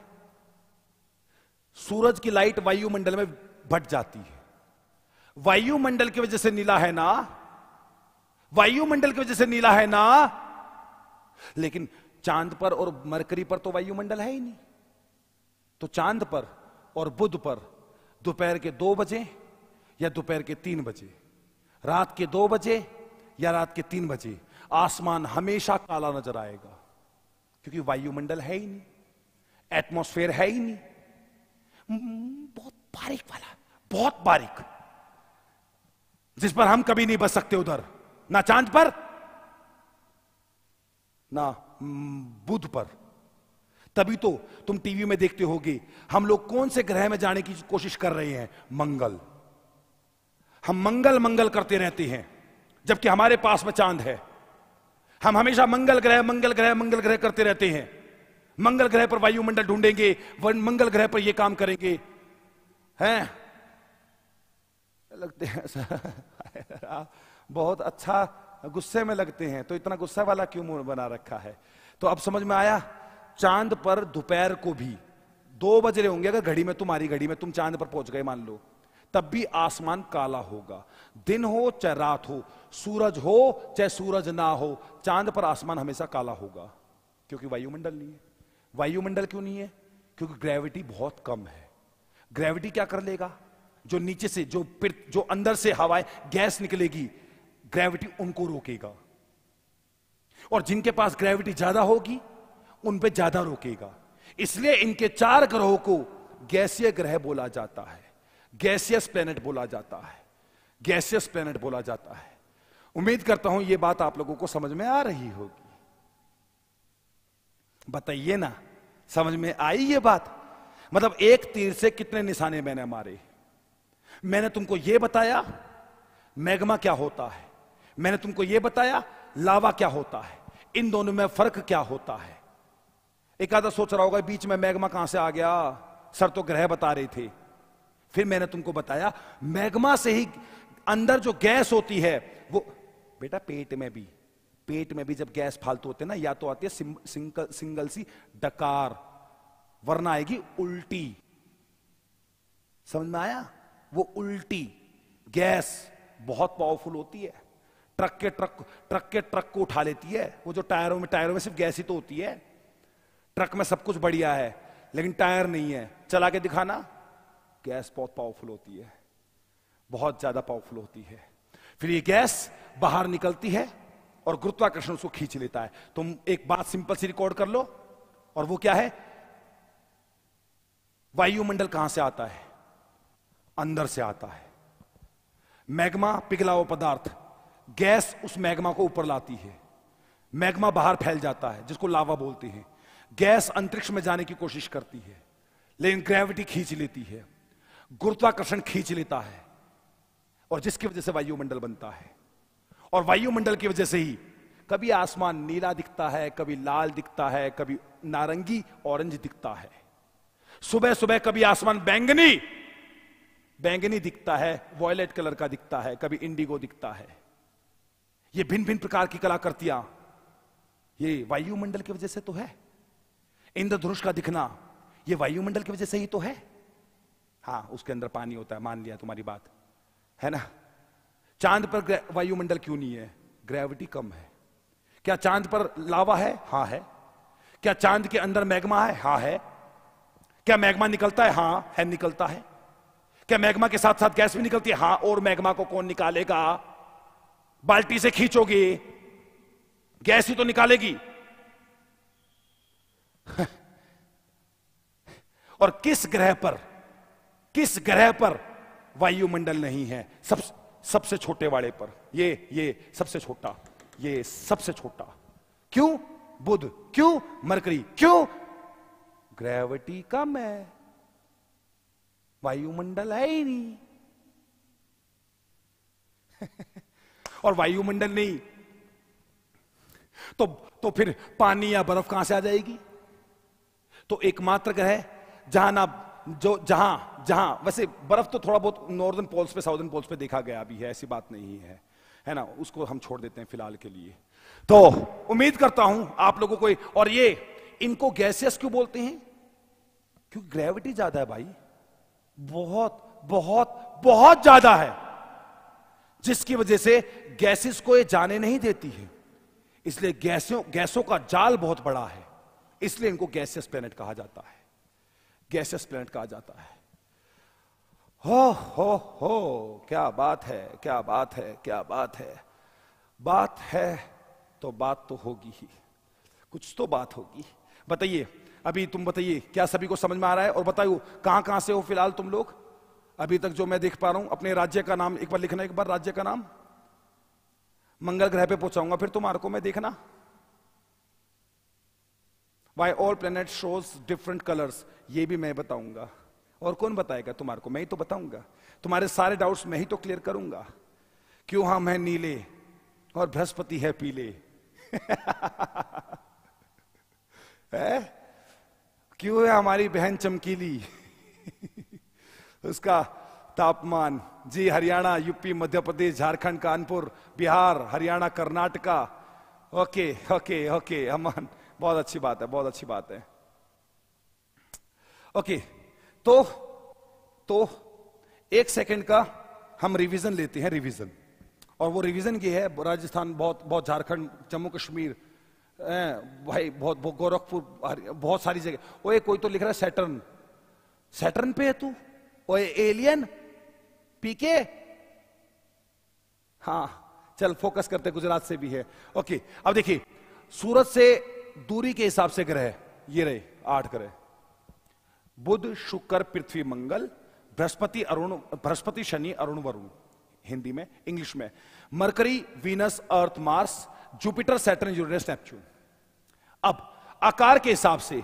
सूरज की लाइट वायुमंडल में बट जाती है, वायुमंडल की वजह से नीला है ना, वायुमंडल की वजह से नीला है ना। लेकिन चांद पर और मरकरी पर तो वायुमंडल है ही नहीं। तो चांद पर और बुध पर दोपहर के दो बजे या दोपहर के तीन बजे, रात के दो बजे या रात के तीन बजे आसमान हमेशा काला नजर आएगा, क्योंकि वायुमंडल है ही नहीं, एटमॉस्फेयर है ही नहीं। बहुत बारीक वाला, बहुत बारीक, जिस पर हम कभी नहीं बच सकते उधर, ना चांद पर ना बुध पर। तभी तो तुम टीवी में देखते होगे हम लोग कौन से ग्रह में जाने की कोशिश कर रहे हैं? मंगल। हम मंगल मंगल करते रहते हैं, जबकि हमारे पास में चांद है। हम हमेशा मंगल ग्रह मंगल ग्रह मंगल ग्रह करते रहते हैं। मंगल ग्रह पर वायुमंडल ढूंढेंगे, मंगल ग्रह पर यह काम करेंगे, हैं लगते हैं सर बहुत अच्छा गुस्से में लगते हैं, तो इतना गुस्सा वाला क्यों मुंह बना रखा है। तो अब समझ में आया, चांद पर दोपहर को भी दो बज रहे होंगे, अगर घड़ी में तुम्हारी घड़ी में तुम चांद पर पहुंच गए मान लो, तब भी आसमान काला होगा, दिन हो चाहे रात हो, सूरज हो चाहे सूरज ना हो, चांद पर आसमान हमेशा काला होगा, क्योंकि वायुमंडल नहीं है। वायुमंडल क्यों नहीं है? क्योंकि ग्रेविटी बहुत कम है। ग्रेविटी क्या कर लेगा, जो नीचे से जो जो अंदर से हवाएं गैस निकलेगी, ग्रेविटी उनको रोकेगा, और जिनके पास ग्रेविटी ज्यादा होगी उन पे ज्यादा रोकेगा। इसलिए इनके चार ग्रहों को गैसीय ग्रह बोला जाता है, गैसियस प्लेनेट बोला जाता है, गैसियस प्लेनेट बोला जाता है। उम्मीद करता हूं यह बात आप लोगों को समझ में आ रही होगी। बताइए ना, समझ में आई ये बात? मतलब एक तीर से कितने निशाने मैंने मारे। मैंने तुमको यह बताया मैग्मा क्या होता है, मैंने तुमको यह बताया लावा क्या होता है, इन दोनों में फर्क क्या होता है। एक आधा सोच रहा होगा बीच में मैग्मा कहां से आ गया, सर तो ग्रह बता रहे थे। फिर मैंने तुमको बताया मैग्मा से ही अंदर जो गैस होती है वो बेटा पेट में भी, पेट में भी जब गैस फालतू होते ना, या तो आती है सिंग, सिंगल, सिंगल सी डकार, वरना आएगी उल्टी। समझ में आया? वो उल्टी गैस बहुत पावरफुल होती है, ट्रक के ट्रक ट्रक के ट्रक को उठा लेती है। वो जो टायरों में, टायरों में सिर्फ गैस ही तो होती है, ट्रक में सब कुछ बढ़िया है लेकिन टायर नहीं है। चला के दिखाना, गैस बहुत पावरफुल होती है, बहुत ज्यादा पावरफुल होती है। फिर ये गैस बाहर निकलती है और गुरुत्वाकर्षण उसको खींच लेता है। तुम एक बात सिंपल सी रिकॉर्ड कर लो, और वो क्या है, वायुमंडल कहां से आता है? अंदर से आता है। मैग्मा पिघला हुआ पदार्थ, गैस उस मैग्मा को ऊपर लाती है, मैग्मा बाहर फैल जाता है जिसको लावा बोलते हैं। गैस अंतरिक्ष में जाने की कोशिश करती है लेकिन ग्रेविटी खींच लेती है, गुरुत्वाकर्षण खींच लेता है, और जिसकी वजह से वायुमंडल बनता है। और वायुमंडल की वजह से ही कभी आसमान नीला दिखता है, कभी लाल दिखता है, कभी नारंगी ऑरेंज दिखता है। सुबह सुबह कभी आसमान बैंगनी बैंगनी दिखता है, वॉयलेट कलर का दिखता है, कभी इंडिगो दिखता है। ये भिन्न भिन्न प्रकार की कलाकृतियां ये वायुमंडल की वजह से तो है। इंद्रधनुष का दिखना ये वायुमंडल की वजह से ही तो है। हाँ, उसके अंदर पानी होता है, मान लिया तुम्हारी बात, है ना। चांद पर वायुमंडल क्यों नहीं है? ग्रेविटी कम है। क्या चांद पर लावा है? हाँ है। क्या चांद के अंदर मैग्मा है? हाँ है। क्या मैग्मा निकलता है? हाँ है, निकलता है। क्या मैग्मा के साथ साथ गैस भी निकलती है? हाँ। और मैग्मा को कौन निकालेगा? बाल्टी से खींचोगे, गैस ही तो निकालेगी। और किस ग्रह पर, किस ग्रह पर वायुमंडल नहीं है? सब सबसे छोटे वाले पर। ये ये सबसे छोटा, ये सबसे छोटा। क्यों? बुध। क्यों? मरकरी। क्यों? ग्रेविटी कम है, वायुमंडल है ही नहीं। और वायुमंडल नहीं तो तो फिर पानी या बर्फ कहां से आ जाएगी? तो एकमात्र ग्रह जहां ना जो जहां जहां वैसे बर्फ तो थोड़ा बहुत नॉर्दर्न पोल्स पे, साउदर्न पोल्स पे देखा गया भी है, ऐसी बात नहीं है, है ना, उसको हम छोड़ देते हैं फिलहाल के लिए। तो उम्मीद करता हूं आप लोगों को। और ये इनको गैसियस क्यों बोलते हैं? क्योंकि ग्रेविटी ज्यादा है भाई, बहुत बहुत बहुत ज्यादा है, जिसकी वजह से गैसेस को ये जाने नहीं देती है। इसलिए गैसों गैसों का जाल बहुत बड़ा है, इसलिए इनको गैसियस प्लेनेट कहा जाता है, गैसियस प्लेनेट कहा जाता है। हो हो हो, क्या बात है, क्या बात है, क्या बात है। बात है तो बात तो होगी ही, कुछ तो बात होगी। बताइए, अभी तुम बताइए, क्या सभी को समझ में आ रहा है? और बताइए कहां कहां से हो फिलहाल तुम लोग? अभी तक जो मैं देख पा रहा हूं, अपने राज्य का नाम एक बार लिखना, एक बार राज्य का नाम। मंगल ग्रह पे पहुंचाऊंगा फिर तुम्हारे को मैं, देखना। Why all planet shows different colours, ये भी मैं बताऊंगा। और कौन बताएगा तुम्हारे को? मैं ही तो बताऊंगा, तुम्हारे सारे डाउट्स मैं ही तो क्लियर करूंगा। क्यों हम हैं नीले और बृहस्पति है पीले है? क्यों है हमारी बहन चमकीली उसका तापमान जी Haryana, UP, Madhya Pradesh, Jharkhand, Kanpur, Bihar, Haryana, Karnataka. Okay okay okay Aman, बहुत अच्छी बात है, बहुत अच्छी बात है। ओके तो तो एक सेकंड का हम रिवीजन लेते हैं, रिवीजन। और वो रिवीजन ये है, राजस्थान बहुत बहुत, झारखंड, जम्मू कश्मीर, भाई बहुत, बहुत गोरखपुर, बहुत सारी जगह। ओए कोई तो लिख रहा है सैटर्न, सैटर्न पे है तू? ओए एलियन पीके। हाँ चल फोकस करते, गुजरात से भी है। ओके अब देखिए, सूरज से दूरी के हिसाब से ग्रह ये रहे आठ ग्रह, बुध, शुक्र, पृथ्वी, मंगल, बृहस्पति, अरुण, बृहस्पति, शनि, अरुण, वरुण हिंदी में, इंग्लिश में, Mercury, Venus, Earth, Mars, जुपिटर, सैटर्न, यूरेनस, नेपच्यून। अब आकार के हिसाब से,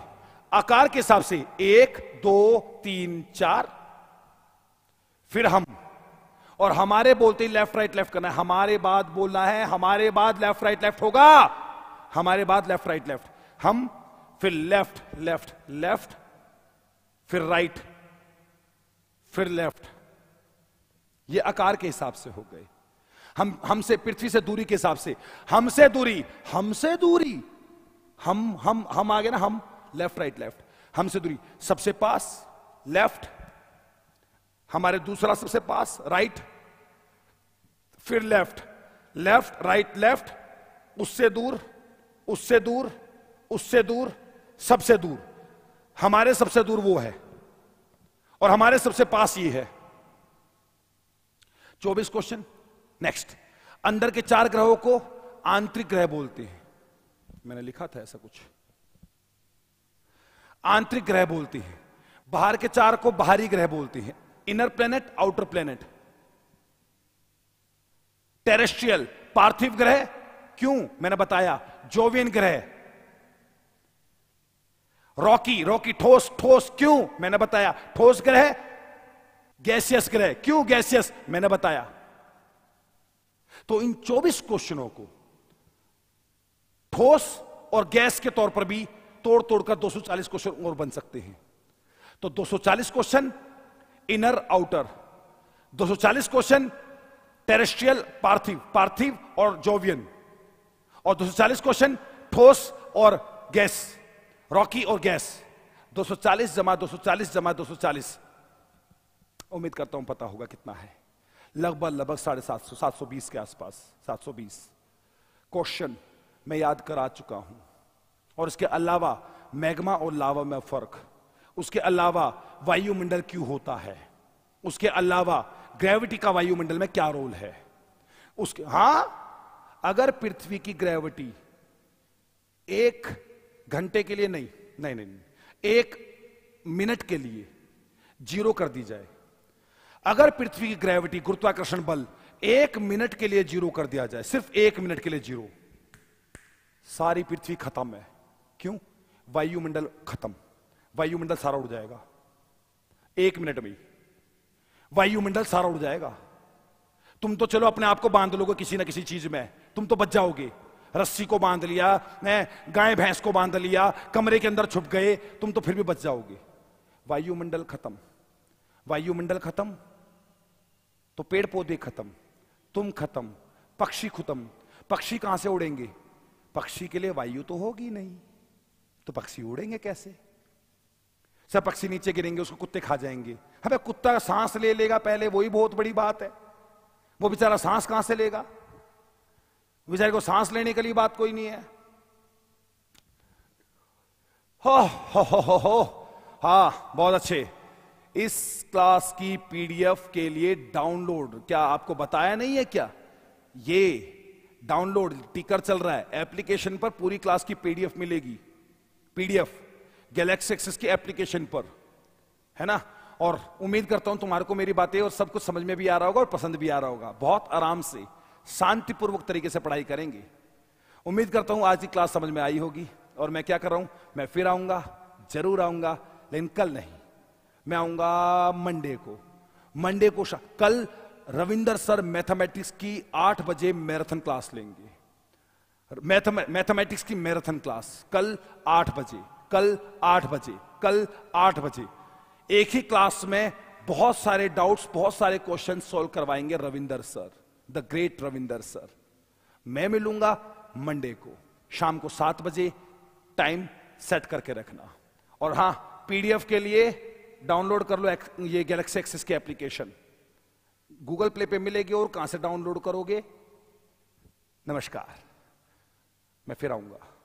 आकार के हिसाब से एक, दो, तीन, चार, फिर हम। और हमारे बोलते ही लेफ्ट राइट लेफ्ट करना है, हमारे बाद बोलना है, हमारे बाद लेफ्ट राइट लेफ्ट होगा, हमारे बाद लेफ्ट राइट लेफ्ट, हम, फिर लेफ्ट लेफ्ट लेफ्ट, फिर राइट, फिर लेफ्ट। ये आकार के हिसाब से हो गए। हम हमसे, पृथ्वी से दूरी के हिसाब से, हमसे दूरी, हमसे दूरी, हम हम हम आ गए ना, हम लेफ्ट राइट लेफ्ट, हमसे दूरी, सबसे पास लेफ्ट, हमारे दूसरा सबसे पास राइट, फिर लेफ्ट लेफ्ट राइट लेफ्ट, उससे दूर, उससे दूर, उससे दूर, सबसे दूर, हमारे सबसे दूर वो है और हमारे सबसे पास ये है। चौबीस क्वेश्चन नेक्स्ट। अंदर के चार ग्रहों को आंतरिक ग्रह बोलते हैं, मैंने लिखा था ऐसा कुछ, आंतरिक ग्रह बोलते हैं। बाहर के चार को बाहरी ग्रह बोलते हैं, inner planet, outer planet, टेरेस्ट्रियल, पार्थिव ग्रह, क्यों मैंने बताया, जोवियन ग्रह, रॉकी, रॉकी ठोस, ठोस क्यों मैंने बताया, ठोस ग्रह, गैसियस ग्रह, क्यों गैसियस मैंने बताया। तो इन चौबीस क्वेश्चनों को ठोस और गैस के तौर पर भी तोड़ तोड़कर दो सौ चालीस क्वेश्चन और बन सकते हैं। तो दो सौ चालीस क्वेश्चन इनर आउटर, दो सौ चालीस क्वेश्चन टेरेस्ट्रियल पार्थिव, पार्थिव और जोवियन, और दो सौ चालीस क्वेश्चन ठोस और गैस, रॉकी और गैस, दो सौ चालीस जमा दो सौ चालीस जमा दो सौ चालीस। उम्मीद करता हूं पता होगा कितना है, लगभग लगभग साढ़े सात सौ सात सौ बीस के आसपास, सात सौ बीस क्वेश्चन मैं याद करा चुका हूं। और इसके अलावा मैग्मा और लावा में फर्क, उसके अलावा वायुमंडल क्यों होता है, उसके अलावा ग्रेविटी का वायुमंडल में क्या रोल है, उसके, हां अगर पृथ्वी की ग्रेविटी एक घंटे के लिए नहीं, नहीं नहीं नहीं एक मिनट के लिए जीरो कर दी जाए, अगर पृथ्वी की ग्रेविटी, गुरुत्वाकर्षण बल एक मिनट के लिए जीरो कर दिया जाए, सिर्फ एक मिनट के लिए जीरो, सारी पृथ्वी खत्म है। क्यों? वायुमंडल खत्म, वायुमंडल सारा उड़ जाएगा एक मिनट में, वायुमंडल सारा उड़ जाएगा। तुम तो चलो अपने आप को बांध लोगे किसी ना किसी चीज में, तुम तो बच जाओगे, रस्सी को बांध लिया, गाय भैंस को बांध लिया, कमरे के अंदर छुप गए, तुम तो फिर भी बच जाओगे। वायुमंडल खत्म, वायुमंडल खत्म तो पेड़ पौधे खत्म, तुम खत्म, पक्षी खत्म, पक्षी कहां से उड़ेंगे? पक्षी के लिए वायु तो होगी नहीं, तो पक्षी उड़ेंगे कैसे? सब पक्षी नीचे गिरेंगे, उसको कुत्ते खा जाएंगे। अबे कुत्ता सांस ले लेगा पहले, वही बहुत बड़ी बात है, वो बेचारा सांस कहां से लेगा? बेचारे को सांस लेने के लिए बात कोई नहीं है। हो हो हो हो, हो। हाँ बहुत अच्छे। इस क्लास की पीडीएफ के लिए डाउनलोड, क्या आपको बताया नहीं है क्या, ये डाउनलोड टिकर चल रहा है, एप्लीकेशन पर पूरी क्लास की पीडीएफ मिलेगी, पीडीएफ गैलेक्सी एक्सिस की एप्लीकेशन पर है ना। और उम्मीद करता हूं तुम्हारे को मेरी बातें और सब कुछ समझ में भी आ रहा होगा और पसंद भी आ रहा होगा। बहुत आराम से, शांतिपूर्वक तरीके से पढ़ाई करेंगे। उम्मीद करता हूं आज की क्लास समझ में आई होगी। और मैं क्या कर रहा हूं, मैं फिर आऊंगा, जरूर आऊंगा, लेकिन कल नहीं, मैं आऊंगा मंडे को मंडे को कल रविंदर सर मैथमेटिक्स की आठ बजे मैराथन क्लास लेंगे। मैथमे, मैथमेटिक्स की मैराथन क्लास कल आठ बजे कल आठ बजे कल आठ बजे एक ही क्लास में बहुत सारे डाउट्स, बहुत सारे क्वेश्चन सॉल्व करवाएंगे रविंदर सर, the great रविंदर सर। मैं मिलूंगा मंडे को शाम को सात बजे, टाइम सेट करके रखना। और हां, पीडीएफ के लिए डाउनलोड कर लो ये गैलेक्सी एक्सिस की एप्लीकेशन, गूगल प्ले पे मिलेगी। और कहां से डाउनलोड करोगे? नमस्कार, मैं फिर आऊंगा।